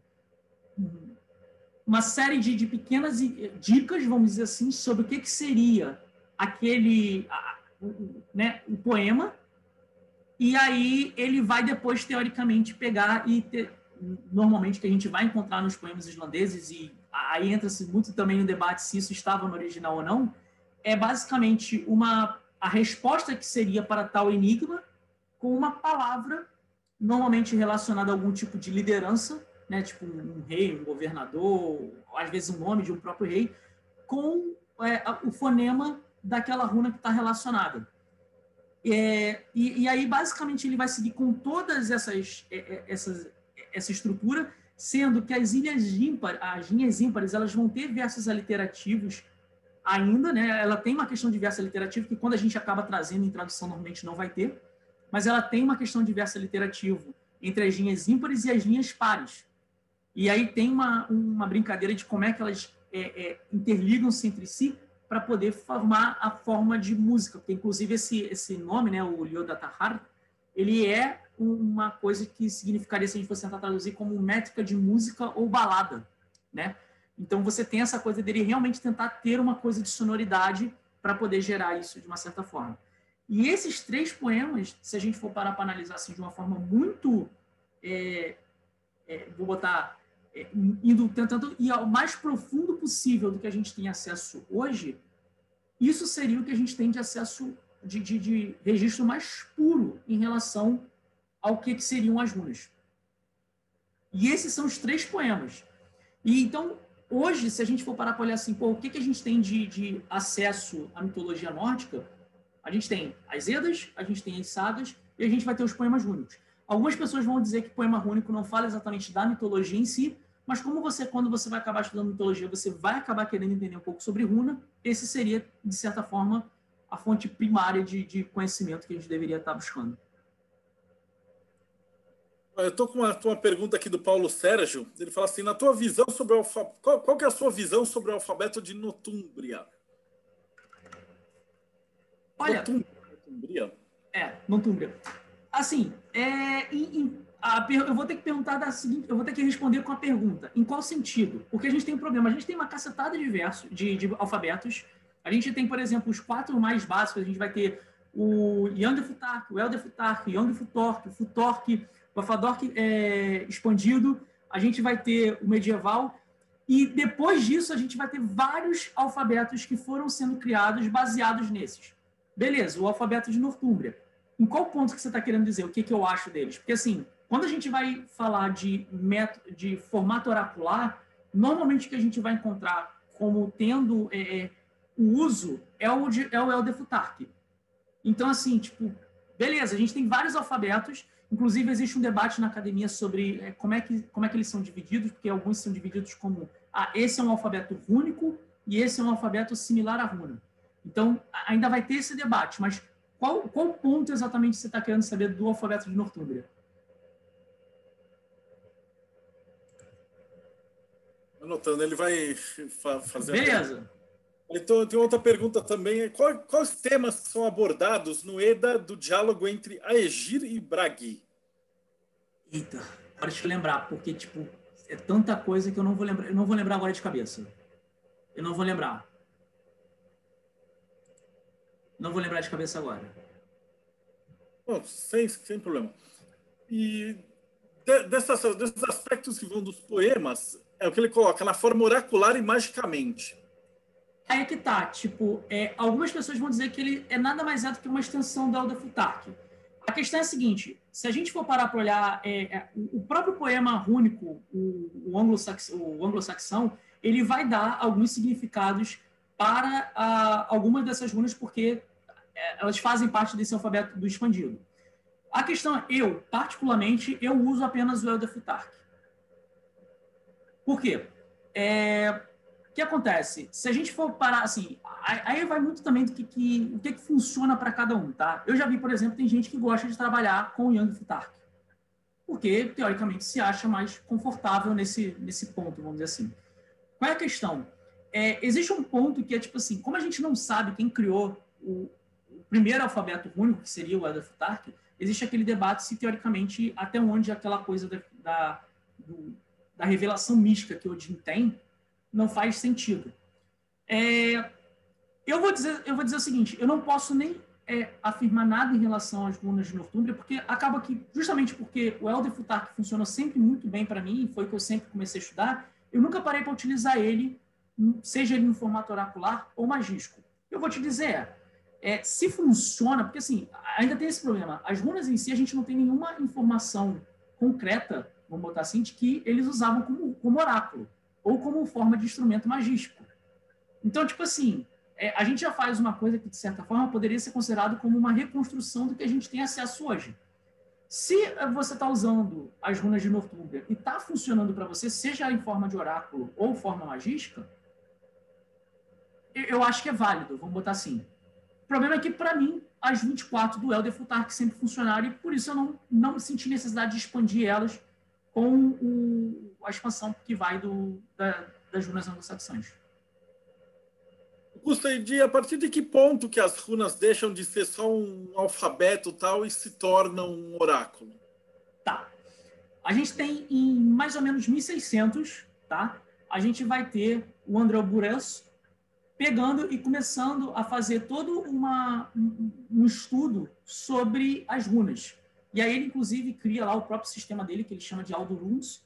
um uma série de, de pequenas dicas, vamos dizer assim, sobre o que, que seria aquele, né, o poema, e aí ele vai depois, teoricamente, pegar e ter, normalmente, que a gente vai encontrar nos poemas islandeses, e aí entra-se muito também no debate se isso estava no original ou não, é basicamente uma, a resposta que seria para tal enigma com uma palavra normalmente relacionada a algum tipo de liderança, né, tipo um rei, um governador, às vezes o nome de um próprio rei, com é, o fonema daquela runa que está relacionada. É, e, e aí, basicamente, ele vai seguir com todas essas, essas essa estrutura, sendo que as linhas ímpares, as linhas ímpares, elas vão ter versos aliterativos ainda, né? Ela tem uma questão de verso aliterativo que, quando a gente acaba trazendo em tradução, normalmente não vai ter, mas ela tem uma questão de verso aliterativo entre as linhas ímpares e as linhas pares. E aí tem uma, uma brincadeira de como é que elas é, é, interligam-se entre si para poder formar a forma de música. Porque, inclusive, esse, esse nome, né, o Ljóðatáktr, ele é uma coisa que significaria, se a gente fosse tentar traduzir, como métrica de música ou balada, né? Então, você tem essa coisa dele realmente tentar ter uma coisa de sonoridade para poder gerar isso de uma certa forma. E esses três poemas, se a gente for parar para analisar assim, de uma forma muito... É, é, vou botar... É, indo, tentando ir ao mais profundo possível do que a gente tem acesso hoje, isso seria o que a gente tem de acesso, de, de, de registro mais puro em relação ao que, que seriam as runas. E esses são os três poemas. E então, hoje, se a gente for parar para olhar assim, pô, o que, que a gente tem de, de acesso à mitologia nórdica, a gente tem as Edas, a gente tem as sagas e a gente vai ter os poemas rúnicos. Algumas pessoas vão dizer que poema rúnico não fala exatamente da mitologia em si, mas como você, quando você vai acabar estudando mitologia, você vai acabar querendo entender um pouco sobre runa, esse seria, de certa forma, a fonte primária de, de conhecimento que a gente deveria estar buscando. Eu estou com uma, uma pergunta aqui do Paulo Sérgio. Ele fala assim, na tua visão sobre o alfabeto, qual, qual que é a sua visão sobre o alfabeto de Notúmbria? Olha, Notúmbria. É, Notúmbria. Assim, é, em, em a, eu vou ter que perguntar da seguinte, eu vou ter que responder com a pergunta: em qual sentido? Porque a gente tem um problema, a gente tem uma cacetada de versos, de, de alfabetos. A gente tem, por exemplo, os quatro mais básicos. A gente vai ter o Yangfutark, o Eldefutark, o Yangfutork, o Futork, o Afadork é, expandido. A gente vai ter o medieval. E depois disso, a gente vai ter vários alfabetos que foram sendo criados baseados nesses. Beleza, o alfabeto de Nortúmbria. Em qual ponto que você está querendo dizer? O que, que eu acho deles? Porque, assim, quando a gente vai falar de, método, de formato oracular, normalmente o que a gente vai encontrar como tendo é, o uso é o, de, é o Eldefutark. Então, assim, tipo, beleza, a gente tem vários alfabetos. Inclusive, existe um debate na academia sobre é, como, é que, como é que eles são divididos, porque alguns são divididos como ah, esse é um alfabeto rúnico e esse é um alfabeto similar a rúnico. Então, ainda vai ter esse debate, mas qual, qual ponto exatamente você está querendo saber do alfabeto de Nortúmbria? Anotando, ele vai fa fazer... Beleza. Então, tem outra pergunta também. Qual, quais temas são abordados no Edda do diálogo entre Aegir e Bragi? Eita, para te lembrar, porque tipo, é tanta coisa que eu não vou lembrar. Eu não vou lembrar agora de cabeça. Eu não vou lembrar. Não vou lembrar de cabeça agora. Bom, sem, sem problema. E de, dessas, desses aspectos que vão dos poemas, é o que ele coloca na forma oracular e magicamente. Aí é que tá, tipo, é, algumas pessoas vão dizer que ele é nada mais é do que uma extensão da Eldefutark. A questão é a seguinte: se a gente for parar para olhar é, é, o próprio poema rúnico, o, o anglo-saxão, anglo ele vai dar alguns significados para a, algumas dessas runas, porque é, elas fazem parte desse alfabeto do expandido. A questão é, eu, particularmente, eu uso apenas o Eldefutark. Por quê? É... O que acontece? Se a gente for parar, assim, aí vai muito também do que, que, o que, que funciona para cada um, tá? Eu já vi, por exemplo, tem gente que gosta de trabalhar com o Yangfutark, porque, teoricamente, se acha mais confortável nesse, nesse ponto, vamos dizer assim. Qual é a questão? É, existe um ponto que é, tipo assim, como a gente não sabe quem criou o, o primeiro alfabeto único, que seria o Eldefutark, existe aquele debate se, teoricamente, até onde aquela coisa da, da, do, da revelação mística que Odin tem não faz sentido. É, eu, vou dizer, eu vou dizer o seguinte, eu não posso nem é, afirmar nada em relação às runas de Nortúmbria, porque acaba que, justamente porque o Eldefutark funcionou sempre muito bem para mim, foi que eu sempre comecei a estudar, eu nunca parei para utilizar ele, seja ele no formato oracular ou magístico. Eu vou te dizer, é, se funciona, porque assim, ainda tem esse problema, as runas em si a gente não tem nenhuma informação concreta, vamos botar assim, de que eles usavam como, como oráculo ou como forma de instrumento magístico. Então, tipo assim, é, a gente já faz uma coisa que, de certa forma, poderia ser considerado como uma reconstrução do que a gente tem acesso hoje. Se você está usando as runas de Nortúmbria e está funcionando para você, seja em forma de oráculo ou forma magística, eu, eu acho que é válido, vamos botar assim. O problema é que, para mim, as vinte e quatro do Eldefutark sempre funcionaram e, por isso, eu não, não senti necessidade de expandir elas com o... a expansão que vai do, da, das runas anglo-saxões. Gostei, a partir de que ponto que as runas deixam de ser só um alfabeto tal e se tornam um oráculo? Tá. A gente tem em mais ou menos mil e seiscentos, tá? A gente vai ter o André Alburas pegando e começando a fazer todo uma, um, um estudo sobre as runas. E aí ele, inclusive, cria lá o próprio sistema dele, que ele chama de Alduruns,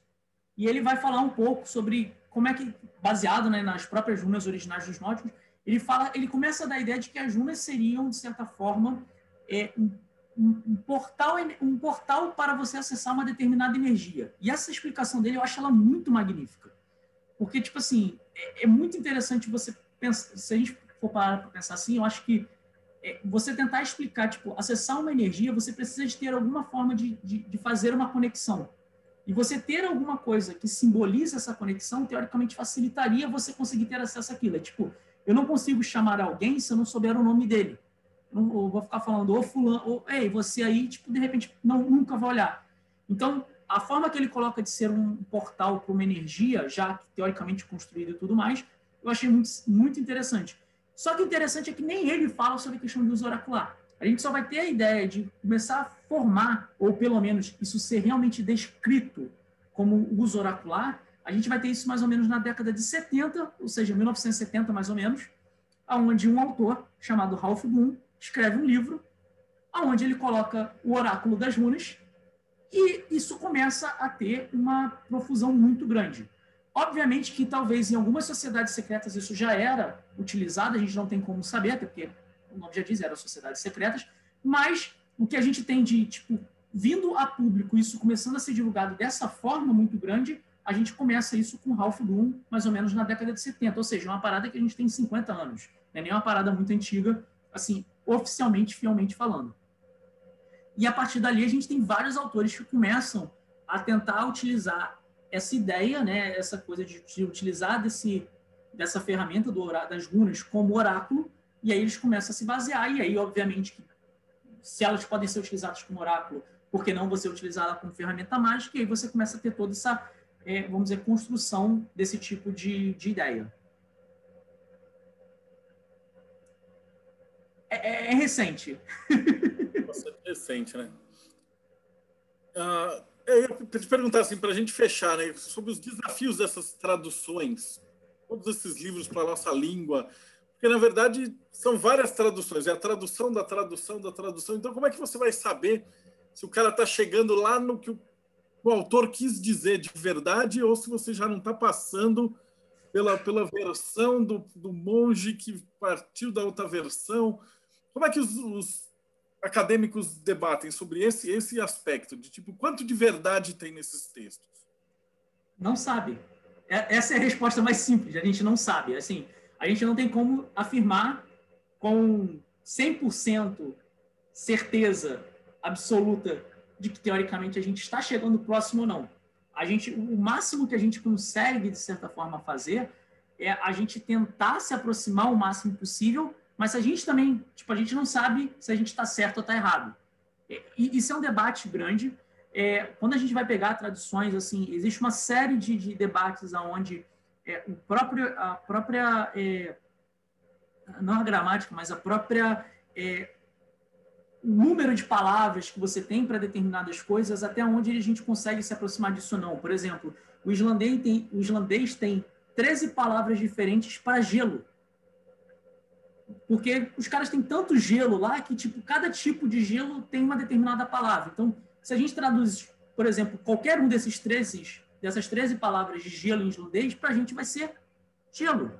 e ele vai falar um pouco sobre como é que, baseado né, nas próprias runas originais dos nórdicos, ele fala, ele começa a dar a ideia de que as runas seriam, de certa forma, é, um, um, um, portal, um portal para você acessar uma determinada energia. E essa explicação dele, eu acho ela muito magnífica. Porque, tipo assim, é, é muito interessante você pensar, se a gente for parar para pensar assim, eu acho que é, você tentar explicar, tipo, acessar uma energia, você precisa de ter alguma forma de, de, de fazer uma conexão. E você ter alguma coisa que simboliza essa conexão, teoricamente facilitaria você conseguir ter acesso àquilo. É tipo, eu não consigo chamar alguém se eu não souber o nome dele. Eu, não, eu vou ficar falando, ô fulano, ou ei, você aí, tipo, de repente, não, nunca vai olhar. Então, a forma que ele coloca de ser um portal para uma energia, já teoricamente construída e tudo mais, eu achei muito, muito interessante. Só que o interessante é que nem ele fala sobre a questão de uso oracular. a gente só vai ter a ideia de começar a formar, ou pelo menos isso ser realmente descrito como uso oracular, a gente vai ter isso mais ou menos na década de setenta, ou seja, mil novecentos e setenta mais ou menos, onde um autor chamado Ralph Blum escreve um livro onde ele coloca o oráculo das runas e isso começa a ter uma profusão muito grande. Obviamente que talvez em algumas sociedades secretas isso já era utilizado, a gente não tem como saber, até porque o nome já diz, eram sociedades secretas, mas o que a gente tem de, tipo, vindo a público, isso começando a ser divulgado dessa forma muito grande, a gente começa isso com Ralph Blum, mais ou menos na década de setenta, ou seja, uma parada que a gente tem cinquenta anos, não é nem uma parada muito antiga, assim, oficialmente, fielmente falando. E a partir dali a gente tem vários autores que começam a tentar utilizar essa ideia, né, essa coisa de, de utilizar desse, dessa ferramenta do orá, das runas como oráculo, e aí eles começam a se basear, e aí, obviamente, que, se elas podem ser utilizadas como oráculo, por que não você utilizá-la como ferramenta mágica? E aí você começa a ter toda essa, é, vamos dizer, construção desse tipo de, de ideia. É, é, é recente. Bastante recente, né? Uh... Eu ia te perguntar, assim, para a gente fechar, né, sobre os desafios dessas traduções, todos esses livros para a nossa língua, porque, na verdade, são várias traduções, é a tradução da tradução da tradução. Então, como é que você vai saber se o cara está chegando lá no que o, o autor quis dizer de verdade ou se você já não está passando pela, pela versão do, do monge que partiu da outra versão? Como é que os... os acadêmicos debatem sobre esse, esse aspecto, de tipo, quanto de verdade tem nesses textos? Não sabe. É, essa é a resposta mais simples, a gente não sabe. Assim, a gente não tem como afirmar com cem por cento certeza absoluta de que, teoricamente, a gente está chegando próximo ou não. A gente, o máximo que a gente consegue, de certa forma, fazer é a gente tentar se aproximar o máximo possível. Mas a gente também, tipo, a gente não sabe se a gente está certo ou está errado. E isso é um debate grande. É, quando a gente vai pegar traduções, assim, existe uma série de, de debates onde é, o próprio, a própria, é, não a gramática, mas a própria, é, o número de palavras que você tem para determinadas coisas, até onde a gente consegue se aproximar disso ou não. Por exemplo, o islandês tem, o islandês tem treze palavras diferentes para gelo. Porque os caras têm tanto gelo lá que, tipo, cada tipo de gelo tem uma determinada palavra. Então, se a gente traduz, por exemplo, qualquer um desses treze, dessas treze palavras de gelo em islandês, para a gente vai ser gelo.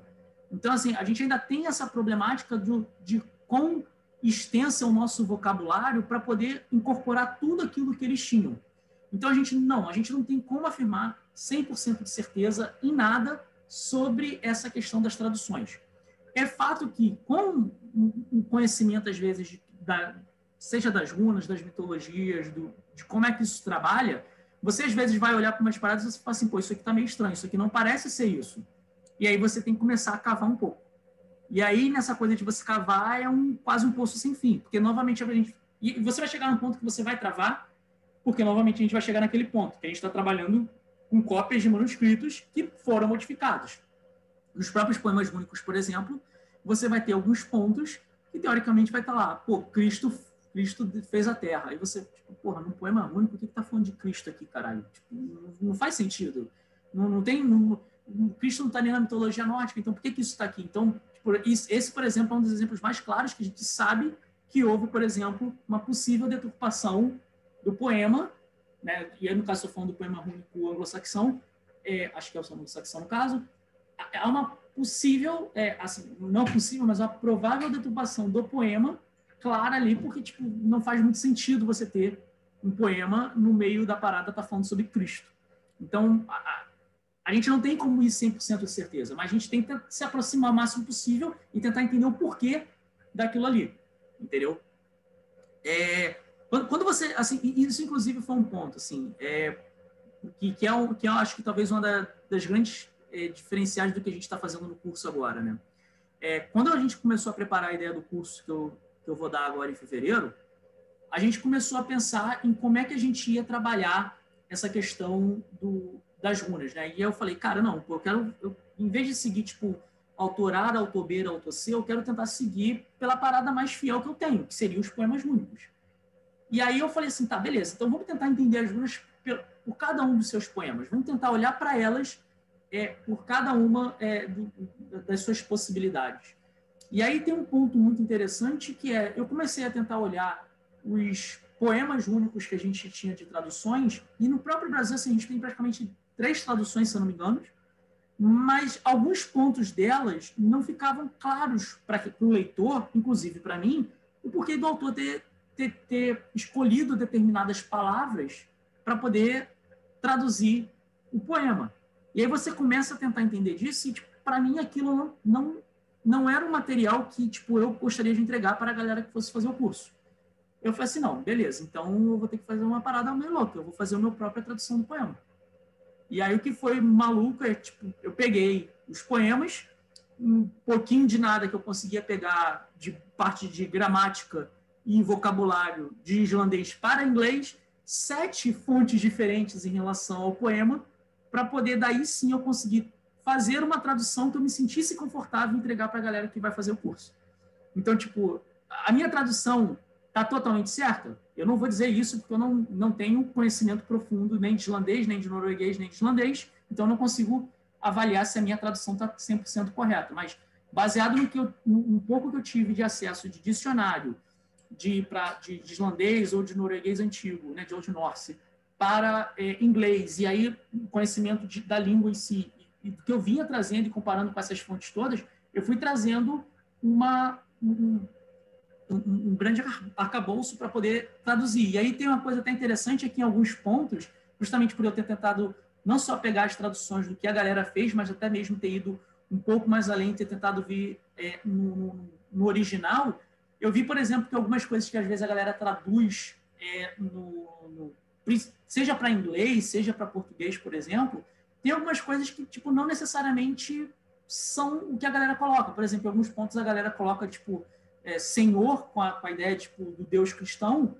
Então, assim, a gente ainda tem essa problemática do, de quão extensa é o nosso vocabulário para poder incorporar tudo aquilo que eles tinham. Então, a gente não, a gente não tem como afirmar cem por cento de certeza em nada sobre essa questão das traduções. É fato que, com o conhecimento, às vezes, de, da, seja das runas, das mitologias, do, de como é que isso trabalha, você, às vezes, vai olhar para umas paradas e você fala assim, pô, isso aqui está meio estranho, isso aqui não parece ser isso. E aí você tem que começar a cavar um pouco. E aí, nessa coisa de você cavar, é um, quase um poço sem fim, porque, novamente, a gente, e você vai chegar num ponto que você vai travar, porque, novamente, a gente vai chegar naquele ponto, que a gente está trabalhando com cópias de manuscritos que foram modificados. Nos próprios poemas rúnicos, por exemplo, você vai ter alguns pontos que, teoricamente, vai estar lá, pô, Cristo, Cristo fez a Terra. Aí você, tipo, porra, num poema rúnico, o que está falando de Cristo aqui, caralho? Tipo, não, não faz sentido. Não, não tem... Não, Cristo não está nem na mitologia nórdica, então por que, que isso está aqui? Então, tipo, esse, por exemplo, é um dos exemplos mais claros que a gente sabe que houve, por exemplo, uma possível deturpação do poema, né? E aí, no caso, eu estou falando do poema rúnico anglo-saxão, é, acho que é o anglo-saxão, no caso, há uma possível, é, assim, não possível, mas uma provável deturpação do poema, clara ali, porque tipo, não faz muito sentido você ter um poema no meio da parada tá falando sobre Cristo. Então, a, a, a gente não tem como ir cem por cento de certeza, mas a gente tenta se aproximar o máximo possível e tentar entender o porquê daquilo ali, entendeu? É, quando, quando você, assim, isso inclusive foi um ponto, assim, é, que, que, é um, que eu acho que talvez uma da, das grandes... É, diferenciais do que a gente está fazendo no curso agora, né? É, quando a gente começou a preparar a ideia do curso que eu, que eu vou dar agora em fevereiro, a gente começou a pensar em como é que a gente ia trabalhar essa questão do, das runas, né? E eu falei, cara, não, pô, eu quero, eu, em vez de seguir, tipo, autorar, autober, autosser, eu quero tentar seguir pela parada mais fiel que eu tenho, que seriam os poemas rúnicos. E aí eu falei assim, tá, beleza, então vamos tentar entender as runas por cada um dos seus poemas, vamos tentar olhar para elas é, por cada uma é, do, das suas possibilidades. E aí tem um ponto muito interessante, que é, eu comecei a tentar olhar os poemas rúnicos que a gente tinha de traduções, e no próprio Brasil assim, a gente tem praticamente três traduções, se eu não me engano, mas alguns pontos delas não ficavam claros para o leitor, inclusive para mim, o porquê do autor ter, ter, ter escolhido determinadas palavras para poder traduzir o poema. E aí você começa a tentar entender disso e, tipo, para mim, aquilo não, não, não era um material que tipo, eu gostaria de entregar para a galera que fosse fazer o curso. Eu falei assim, não, beleza, então eu vou ter que fazer uma parada meio louca, eu vou fazer a minha própria tradução do poema. E aí o que foi maluco é, tipo, eu peguei os poemas, um pouquinho de nada que eu conseguia pegar de parte de gramática e vocabulário de islandês para inglês, sete fontes diferentes em relação ao poema, para poder, daí sim, eu conseguir fazer uma tradução que eu me sentisse confortável em entregar para a galera que vai fazer o curso. Então, tipo, a minha tradução está totalmente certa? Eu não vou dizer isso porque eu não, não tenho conhecimento profundo nem de islandês, nem de norueguês, nem de islandês, então eu não consigo avaliar se a minha tradução está cem por cento correta. Mas, baseado no, que eu, no pouco que eu tive de acesso de dicionário de, pra, de, de islandês ou de norueguês antigo, né, de Old Norse, para é, inglês, e aí conhecimento de, da língua em si, e, e que eu vinha trazendo e comparando com essas fontes todas, eu fui trazendo uma... Um, um grande arcabouço para poder traduzir. E aí tem uma coisa até interessante, é que em alguns pontos, justamente por eu ter tentado não só pegar as traduções do que a galera fez, mas até mesmo ter ido um pouco mais além, ter tentado vir é, no, no original, eu vi, por exemplo, que algumas coisas que às vezes a galera traduz, é, no, no, seja para inglês, seja para português, por exemplo, tem algumas coisas que tipo, não necessariamente são o que a galera coloca. Por exemplo, em alguns pontos a galera coloca, tipo, É, senhor, com a, com a ideia tipo, do Deus cristão,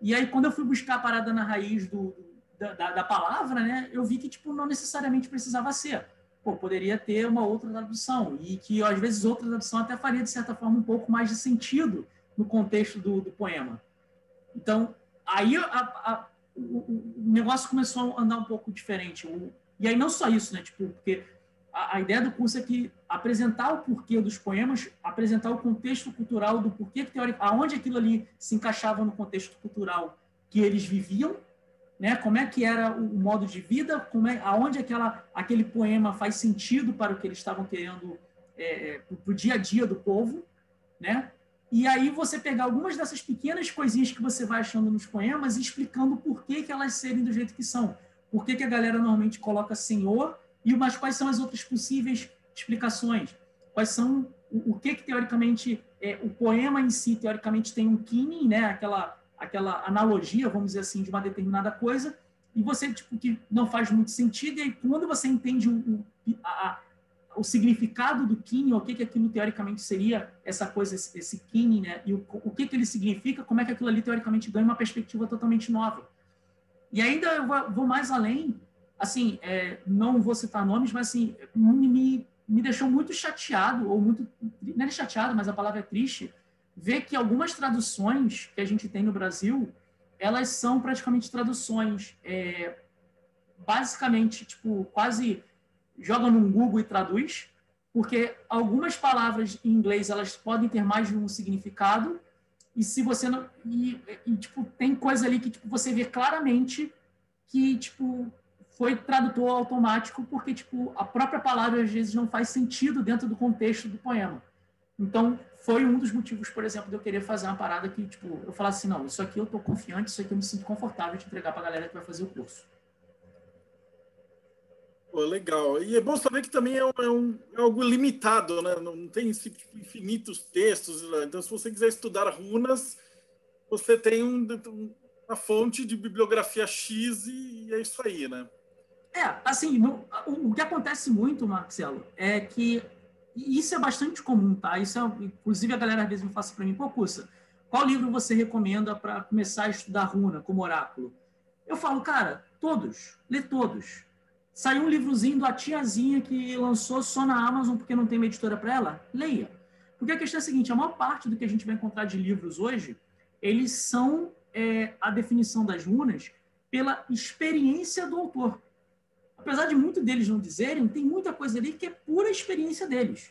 e aí quando eu fui buscar a parada na raiz do, da, da, da palavra, né, eu vi que tipo, não necessariamente precisava ser. Pô, poderia ter uma outra tradução, e que às vezes outra tradução até faria, de certa forma, um pouco mais de sentido no contexto do, do poema. Então, aí a, a, o, o negócio começou a andar um pouco diferente. O, e aí não só isso, né, tipo, porque... A ideia do curso é que apresentar o porquê dos poemas, apresentar o contexto cultural do porquê, que teórico, aonde aquilo ali se encaixava no contexto cultural que eles viviam, né? Como é que era o modo de vida, como é, aonde aquela, aquele poema faz sentido para o que eles estavam querendo, é, para o dia a dia do povo, né? E aí você pegar algumas dessas pequenas coisinhas que você vai achando nos poemas e explicando por que, que elas serem do jeito que são. Por que, que a galera normalmente coloca senhor, e mas quais são as outras possíveis explicações? Quais são o, o que, que teoricamente, é, o poema em si, teoricamente, tem um kinin, né? aquela, aquela analogia, vamos dizer assim, de uma determinada coisa, e você, tipo, que não faz muito sentido, e aí, quando você entende o, o, a, o significado do kinin, o que, que aquilo teoricamente seria, essa coisa, esse, esse kinin, né? E o, o que, que ele significa, como é que aquilo ali, teoricamente, ganha uma perspectiva totalmente nova. E ainda eu vou, vou mais além. Assim, é, não vou citar nomes, mas assim, me, me deixou muito chateado, ou muito, não é chateado, mas a palavra é triste, ver que algumas traduções que a gente tem no Brasil, elas são praticamente traduções, é, basicamente, tipo, quase joga num Google e traduz, porque algumas palavras em inglês, elas podem ter mais de um significado, e se você não... E, e tipo, tem coisa ali que tipo, você vê claramente que, tipo... foi tradutor automático, porque tipo, a própria palavra, às vezes, não faz sentido dentro do contexto do poema. Então, foi um dos motivos, por exemplo, de eu querer fazer uma parada que tipo, eu falasse assim, não, isso aqui eu estou confiante, isso aqui eu me sinto confortável de entregar para a galera que vai fazer o curso. Pô, legal. E é bom saber que também é, um, é, um, é algo limitado, né? Não tem infinitos textos. Então, se você quiser estudar runas, você tem um, uma fonte de bibliografia X e é isso aí, né? É, assim, no, o, o que acontece muito, Marcelo, é que isso é bastante comum, tá? Isso é, inclusive, a galera às vezes me fala para mim, pô, Cussa, qual livro você recomenda para começar a estudar runa como oráculo? Eu falo, cara, todos, lê todos. Saiu um livrozinho da tiazinha que lançou só na Amazon porque não tem uma editora para ela? Leia. Porque a questão é a seguinte, a maior parte do que a gente vai encontrar de livros hoje, eles são é, a definição das runas pela experiência do autor. Apesar de muitos deles não dizerem, tem muita coisa ali que é pura experiência deles.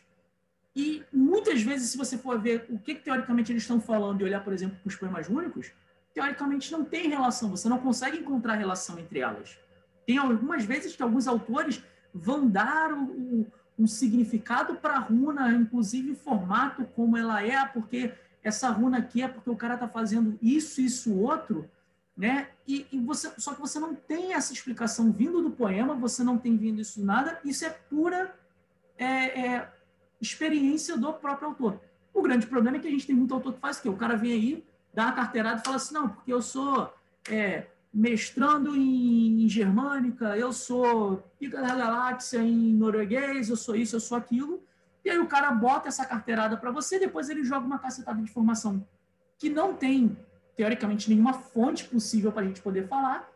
E muitas vezes, se você for ver o que, que teoricamente eles estão falando e olhar, por exemplo, para os poemas rúnicos, teoricamente não tem relação, você não consegue encontrar relação entre elas. Tem algumas vezes que alguns autores vão dar um, um significado para a runa, inclusive formato, como ela é, porque essa runa aqui é porque o cara está fazendo isso, isso, outro, né? E, e você, só que você não tem essa explicação vindo do poema, você não tem vindo isso nada, isso é pura é, é, experiência do próprio autor. O grande problema é que a gente tem muito autor que faz o quê? O cara vem aí, dá uma carteirada e fala assim, não, porque eu sou é, mestrando em, em germânica, eu sou pica da galáxia em norueguês, eu sou isso, eu sou aquilo, e aí o cara bota essa carteirada para você, depois ele joga uma cacetada de informação que não tem, teoricamente, nenhuma fonte possível para a gente poder falar,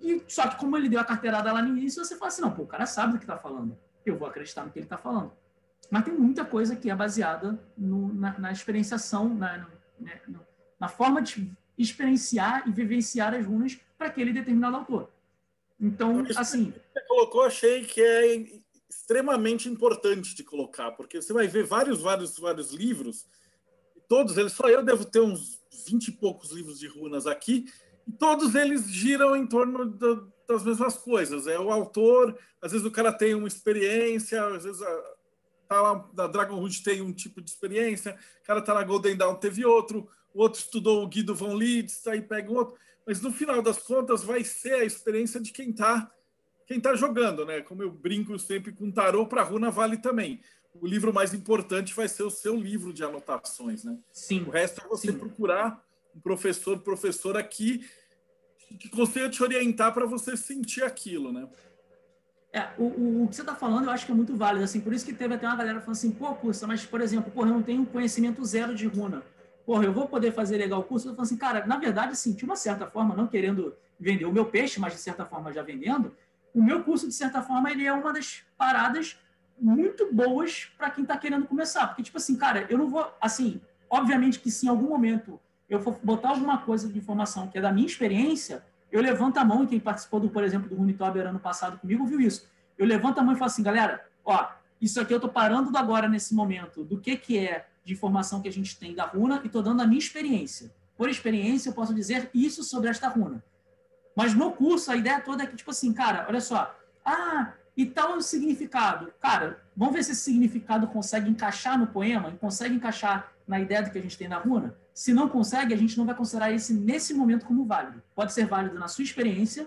e só que como ele deu a carteirada lá no início, você fala assim, não, pô, o cara sabe do que está falando, eu vou acreditar no que ele está falando. Mas tem muita coisa que é baseada no, na, na experienciação, na... No, né, no, na forma de experienciar e vivenciar as runas para aquele determinado autor. Então, assim... Você colocou, achei que é extremamente importante de colocar, porque você vai ver vários, vários, vários livros, todos eles, só eu devo ter uns vinte e poucos livros de runas aqui, e todos eles giram em torno do, das mesmas coisas. É o autor, às vezes o cara tem uma experiência, às vezes... A, tá lá, na Dragonhood tem um tipo de experiência, o cara tá na Golden Dawn, teve outro, o outro estudou o Guido von List, aí pega o outro, mas no final das contas vai ser a experiência de quem tá, quem tá jogando, né? Como eu brinco sempre com tarô, para runa vale também. O livro mais importante vai ser o seu livro de anotações, né? Sim. O resto é você sim. procurar um professor, professora aqui, que consiga te orientar para você sentir aquilo, né? É, o, o que você está falando eu acho que é muito válido, assim, por isso que teve até uma galera falando assim, pô, Cussa, mas, por exemplo, porra, eu não tenho conhecimento zero de runa, porra, eu vou poder fazer legal o curso? Eu falo assim, cara, na verdade, sim, de uma certa forma, não querendo vender o meu peixe, mas de certa forma já vendendo, o meu curso, de certa forma, ele é uma das paradas muito boas para quem está querendo começar, porque, tipo assim, cara, eu não vou, assim, obviamente que se em algum momento eu for botar alguma coisa de informação que é da minha experiência, eu levanto a mão, e quem participou, do, por exemplo, do Runitober ano passado comigo viu isso. Eu levanto a mão e falo assim, galera, ó, isso aqui eu estou parando do agora nesse momento, do que, que é de informação que a gente tem da runa e estou dando a minha experiência. Por experiência, eu posso dizer isso sobre esta runa. Mas no curso, a ideia toda é que, tipo assim, cara, olha só, ah, e tal o significado. Cara, vamos ver se esse significado consegue encaixar no poema, consegue encaixar na ideia do que a gente tem na runa. Se não consegue, a gente não vai considerar esse nesse momento como válido. Pode ser válido na sua experiência,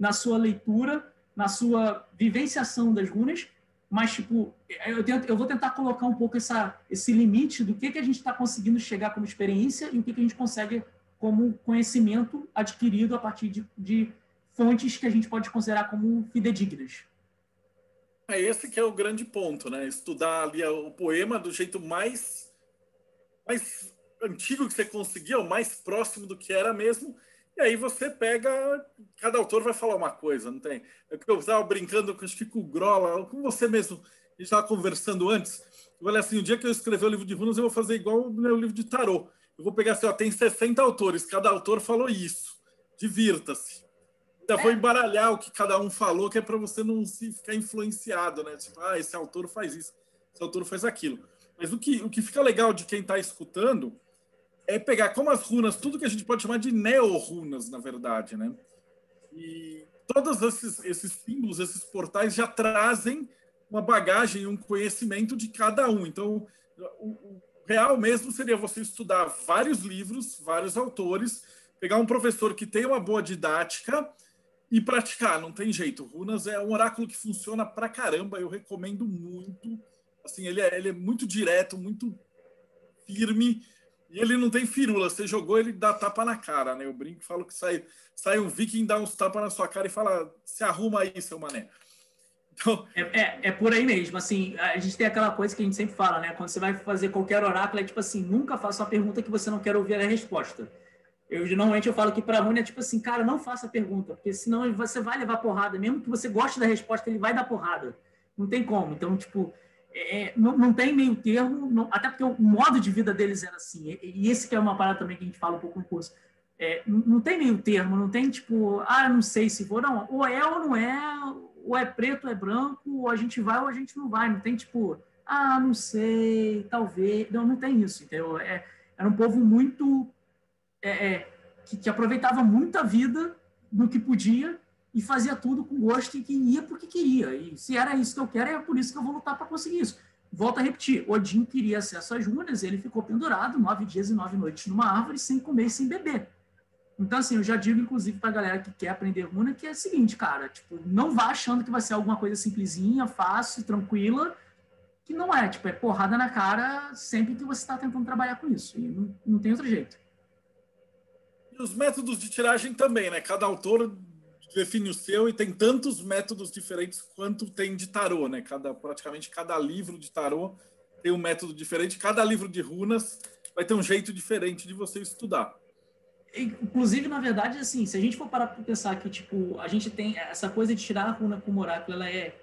na sua leitura, na sua vivenciação das runas, mas tipo, eu, tento, eu vou tentar colocar um pouco essa, esse limite do que, que a gente está conseguindo chegar como experiência e o que, que a gente consegue como conhecimento adquirido a partir de, de fontes que a gente pode considerar como fidedignas. É esse que é o grande ponto, né? Estudar ali o poema do jeito mais... mais... antigo que você conseguia, o mais próximo do que era mesmo, e aí você pega, cada autor vai falar uma coisa, não tem? Eu estava brincando com, acho que com o Grola, com você mesmo, a gente estava conversando antes, eu falei assim, o dia que eu escrever o livro de runas, eu vou fazer igual o meu livro de tarô, eu vou pegar assim, ó, tem sessenta autores, cada autor falou isso, divirta-se. Então, vou embaralhar o que cada um falou, que é para você não se ficar influenciado, né? Tipo, ah, esse autor faz isso, esse autor faz aquilo. Mas o que, o que fica legal de quem está escutando é pegar como as runas, tudo que a gente pode chamar de neo-runas, na verdade, né? E todos esses, esses símbolos, esses portais já trazem uma bagagem, um conhecimento de cada um. Então, o, o real mesmo seria você estudar vários livros, vários autores, pegar um professor que tem uma boa didática e praticar. Não tem jeito. Runas é um oráculo que funciona pra caramba. Eu recomendo muito. Assim, ele é, ele é muito direto, muito firme. E ele não tem firula, você jogou, ele dá tapa na cara, né? Eu brinco, falo que sai, sai um viking, dá uns tapas na sua cara e fala, se arruma aí, seu mané. Então... É, é, é por aí mesmo, assim, a gente tem aquela coisa que a gente sempre fala, né? Quando você vai fazer qualquer oráculo, é tipo assim, nunca faça uma pergunta que você não quer ouvir a resposta. Eu, normalmente eu falo que para aluno é tipo assim, cara, não faça pergunta, porque senão você vai levar porrada. Mesmo que você goste da resposta, ele vai dar porrada. Não tem como. Então, tipo, é, não, não tem meio termo, não, até porque o modo de vida deles era assim. E, e esse que é uma parada também que a gente fala um pouco no curso. É, não tem meio termo, não tem tipo, ah, não sei se vou, não. Ou é ou não é, ou é preto ou é branco, ou a gente vai ou a gente não vai. Não tem tipo, ah, não sei, talvez. Não, não tem isso, entendeu? É, era um povo muito... É, é, que, que aproveitava muito a vida do que podia e fazia tudo com gosto e que ia porque queria. E se era isso que eu quero, é por isso que eu vou lutar para conseguir isso. Volto a repetir, Odin queria acesso às runas, ele ficou pendurado nove dias e nove noites numa árvore, sem comer e sem beber. Então, assim, eu já digo, inclusive, para a galera que quer aprender runa, que é o seguinte, cara, tipo, não vá achando que vai ser alguma coisa simplesinha, fácil, tranquila, que não é, tipo, é porrada na cara sempre que você está tentando trabalhar com isso. E não, não tem outro jeito. E os métodos de tiragem também, né? Cada autor define o seu e tem tantos métodos diferentes quanto tem de tarô, né? Cada, praticamente cada livro de tarô tem um método diferente. Cada livro de runas vai ter um jeito diferente de você estudar. Inclusive, na verdade, assim, se a gente for parar para pensar que, tipo, a gente tem essa coisa de tirar a runa como oráculo, ela é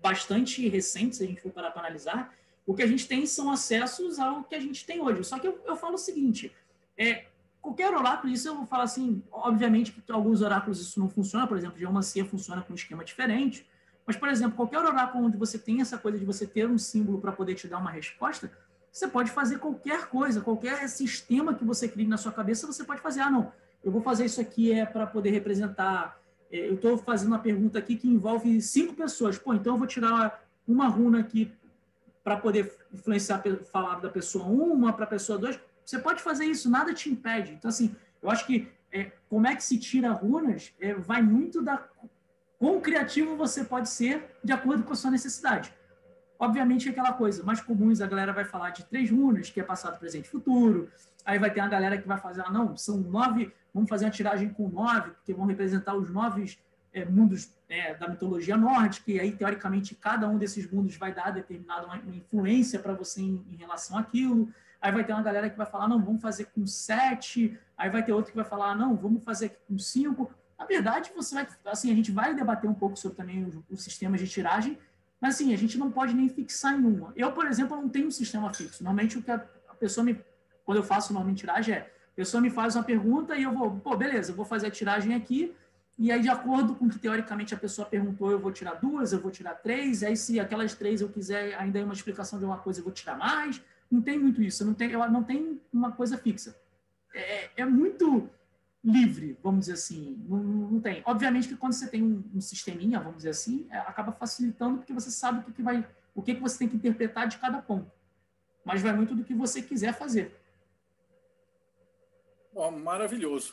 bastante recente, se a gente for parar para analisar. O que a gente tem são acessos ao que a gente tem hoje. Só que eu, eu falo o seguinte, é... Qualquer oráculo, isso eu vou falar assim, obviamente que alguns oráculos isso não funciona, por exemplo, geomancia funciona com um esquema diferente, mas, por exemplo, qualquer oráculo onde você tem essa coisa de você ter um símbolo para poder te dar uma resposta, você pode fazer qualquer coisa, qualquer sistema que você crie na sua cabeça, você pode fazer, ah, não, eu vou fazer isso aqui é para poder representar, eu estou fazendo uma pergunta aqui que envolve cinco pessoas, pô, então eu vou tirar uma runa aqui para poder influenciar, falar da pessoa um, uma para a pessoa dois. Você pode fazer isso, nada te impede. Então, assim, eu acho que é, como é que se tira runas é, vai muito da quão criativo você pode ser de acordo com a sua necessidade. Obviamente, é aquela coisa mais comuns, a galera vai falar de três runas, que é passado, presente e futuro. Aí vai ter uma galera que vai fazer, ah, não, são nove, vamos fazer uma tiragem com nove, porque vão representar os nove é, mundos é, da mitologia nórdica, e aí, teoricamente, cada um desses mundos vai dar determinada uma, uma influência para você em, em relação àquilo. Aí vai ter uma galera que vai falar, não, vamos fazer com sete. Aí vai ter outro que vai falar, não, vamos fazer aqui com cinco. Na verdade, você vai, assim, a gente vai debater um pouco sobre também os, os sistemas de tiragem, mas assim, a gente não pode nem fixar em uma. Eu, por exemplo, não tenho um sistema fixo. Normalmente, o que a pessoa me... Quando eu faço uma tiragem é, a pessoa me faz uma pergunta e eu vou, pô, beleza, eu vou fazer a tiragem aqui, e aí, de acordo com o que, teoricamente, a pessoa perguntou, eu vou tirar duas, eu vou tirar três, aí, se aquelas três eu quiser ainda é uma explicação de uma coisa, eu vou tirar mais. Não tem muito isso, não tem, eu, não tem uma coisa fixa. É, é muito livre, vamos dizer assim, não, não tem. Obviamente que quando você tem um, um sisteminha, vamos dizer assim, é, acaba facilitando porque você sabe o que, que vai, o que, que você tem que interpretar de cada ponto. Mas vai muito do que você quiser fazer. Bom, maravilhoso.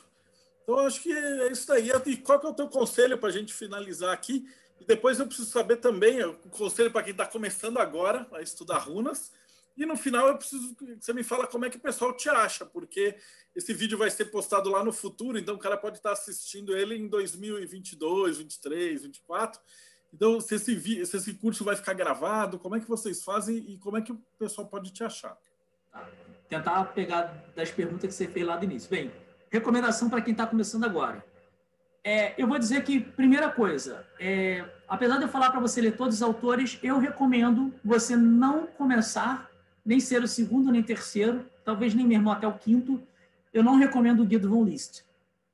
Então, acho que é isso daí. E qual que é o teu conselho para a gente finalizar aqui? E depois eu preciso saber também, o conselho para quem está começando agora a estudar runas. E no final eu preciso que você me fala como é que o pessoal te acha, porque esse vídeo vai ser postado lá no futuro, então o cara pode estar assistindo ele em dois mil e vinte e dois, vinte e três, vinte e quatro. Então, se esse, se esse curso vai ficar gravado, como é que vocês fazem e como é que o pessoal pode te achar? Tentar pegar das perguntas que você fez lá do início. Bem, recomendação para quem está começando agora. É, eu vou dizer que, primeira coisa, é, apesar de eu falar para você ler todos os autores, eu recomendo você não começar nem ser o segundo, nem terceiro, talvez nem mesmo até o quinto. Eu não recomendo o Guido von List.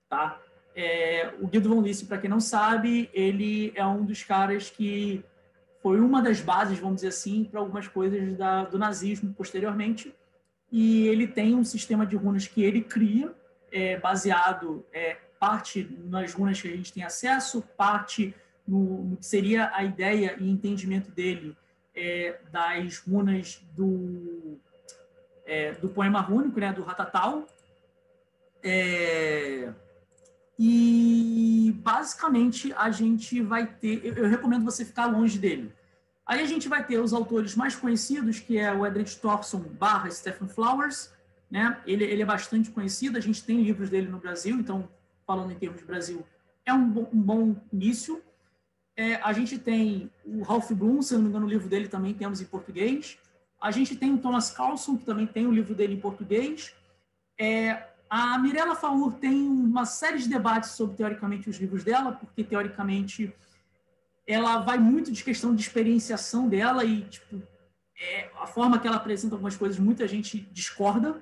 Tá? É, o Guido von List, para quem não sabe, ele é um dos caras que foi uma das bases, vamos dizer assim, para algumas coisas da, do nazismo posteriormente. E ele tem um sistema de runas que ele cria, é, baseado é, parte nas runas que a gente tem acesso, parte no, no que seria a ideia e entendimento dele É, das runas do, é, do poema rúnico, né, do Ratatouille. É, e, basicamente, a gente vai ter... Eu, eu recomendo você ficar longe dele. Aí a gente vai ter os autores mais conhecidos, que é o Edred Thorsson barra Stephen Flowers. Né? Ele, ele é bastante conhecido, a gente tem livros dele no Brasil, então, falando em termos de Brasil, é um bom, um bom início. É, a gente tem o Ralph Blum, se não me engano, o livro dele também temos em português. A gente tem o Thomas Carlson, que também tem o livro dele em português. É, A Mirella Faúr tem uma série de debates sobre, teoricamente, os livros dela, porque, teoricamente, ela vai muito de questão de experienciação dela e, tipo, é, a forma que ela apresenta algumas coisas, muita gente discorda.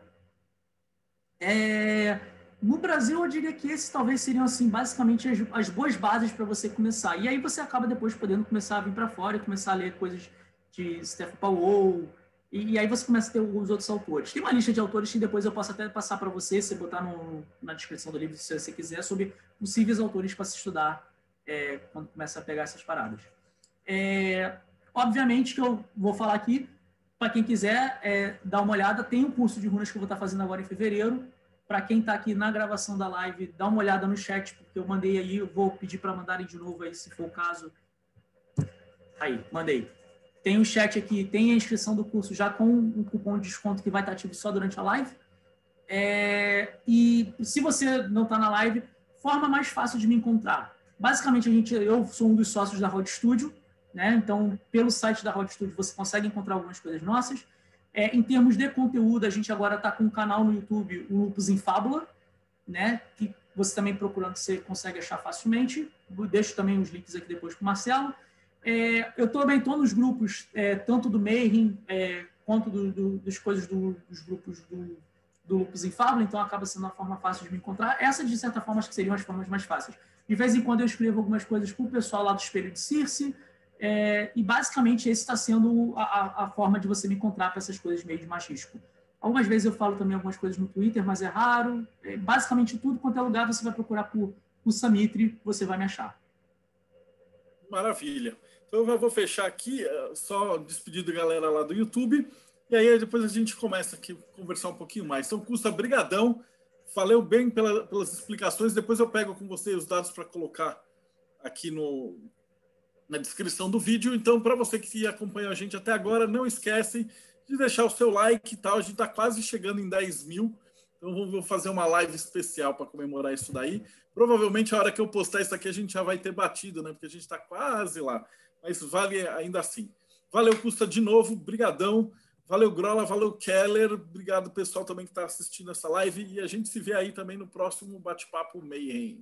É, no Brasil, eu diria que esses talvez seriam, assim, basicamente, as, as boas bases para você começar. E aí você acaba depois podendo começar a vir para fora e começar a ler coisas de Stephen Powell, e aí você começa a ter os outros autores. Tem uma lista de autores que depois eu posso até passar para você, se botar no, na descrição do livro, se você quiser, sobre possíveis autores para se estudar é, quando começa a pegar essas paradas. É, obviamente que eu vou falar aqui, para quem quiser é, dar uma olhada, tem um curso de runas que eu vou estar fazendo agora em fevereiro. Para quem está aqui na gravação da live, dá uma olhada no chat, porque eu mandei aí, eu vou pedir para mandarem de novo aí, se for o caso. Aí, mandei. Tem o chat aqui, tem a inscrição do curso já com um cupom de desconto que vai estar ativo só durante a live. É, e se você não está na live, forma mais fácil de me encontrar. Basicamente, a gente, eu sou um dos sócios da Rod Studio, né? Então, pelo site da Rod Studio, você consegue encontrar algumas coisas nossas. É, em termos de conteúdo, a gente agora está com um canal no YouTube, o Lupus em Fábula, né? Que você também procurando, você consegue achar facilmente. Eu deixo também os links aqui depois para o Marcelo. É, eu também estou nos grupos, é, tanto do Mayhem, é, quanto do, do, das coisas do, dos grupos do, do Lupus em Fábula, então acaba sendo uma forma fácil de me encontrar. Essas, de certa forma, acho que seriam as formas mais fáceis. De vez em quando eu escrevo algumas coisas para o pessoal lá do Espelho de Circe, é, e basicamente esse está sendo a, a forma de você me encontrar para essas coisas meio de machismo. Algumas vezes eu falo também algumas coisas no Twitter, mas é raro. É, basicamente tudo quanto é lugar você vai procurar por Cussa Mitre, você vai me achar. Maravilha. Então eu vou fechar aqui, só despedir da galera lá do YouTube, e aí depois a gente começa aqui a conversar um pouquinho mais. Então, Cussa, brigadão. Valeu bem pela, pelas explicações. Depois eu pego com você os dados para colocar aqui no, na descrição do vídeo. Então, para você que acompanhou a gente até agora, não esquece de deixar o seu like e tal. A gente está quase chegando em dez mil. Então, vamos fazer uma live especial para comemorar isso daí. Provavelmente, a hora que eu postar isso aqui, a gente já vai ter batido, né? Porque a gente está quase lá. Mas vale ainda assim. Valeu, Cussa, de novo. Brigadão. Valeu, Grola. Valeu, Keller. Obrigado, pessoal, também que está assistindo essa live. E a gente se vê aí também no próximo Bate-Papo Mayhem.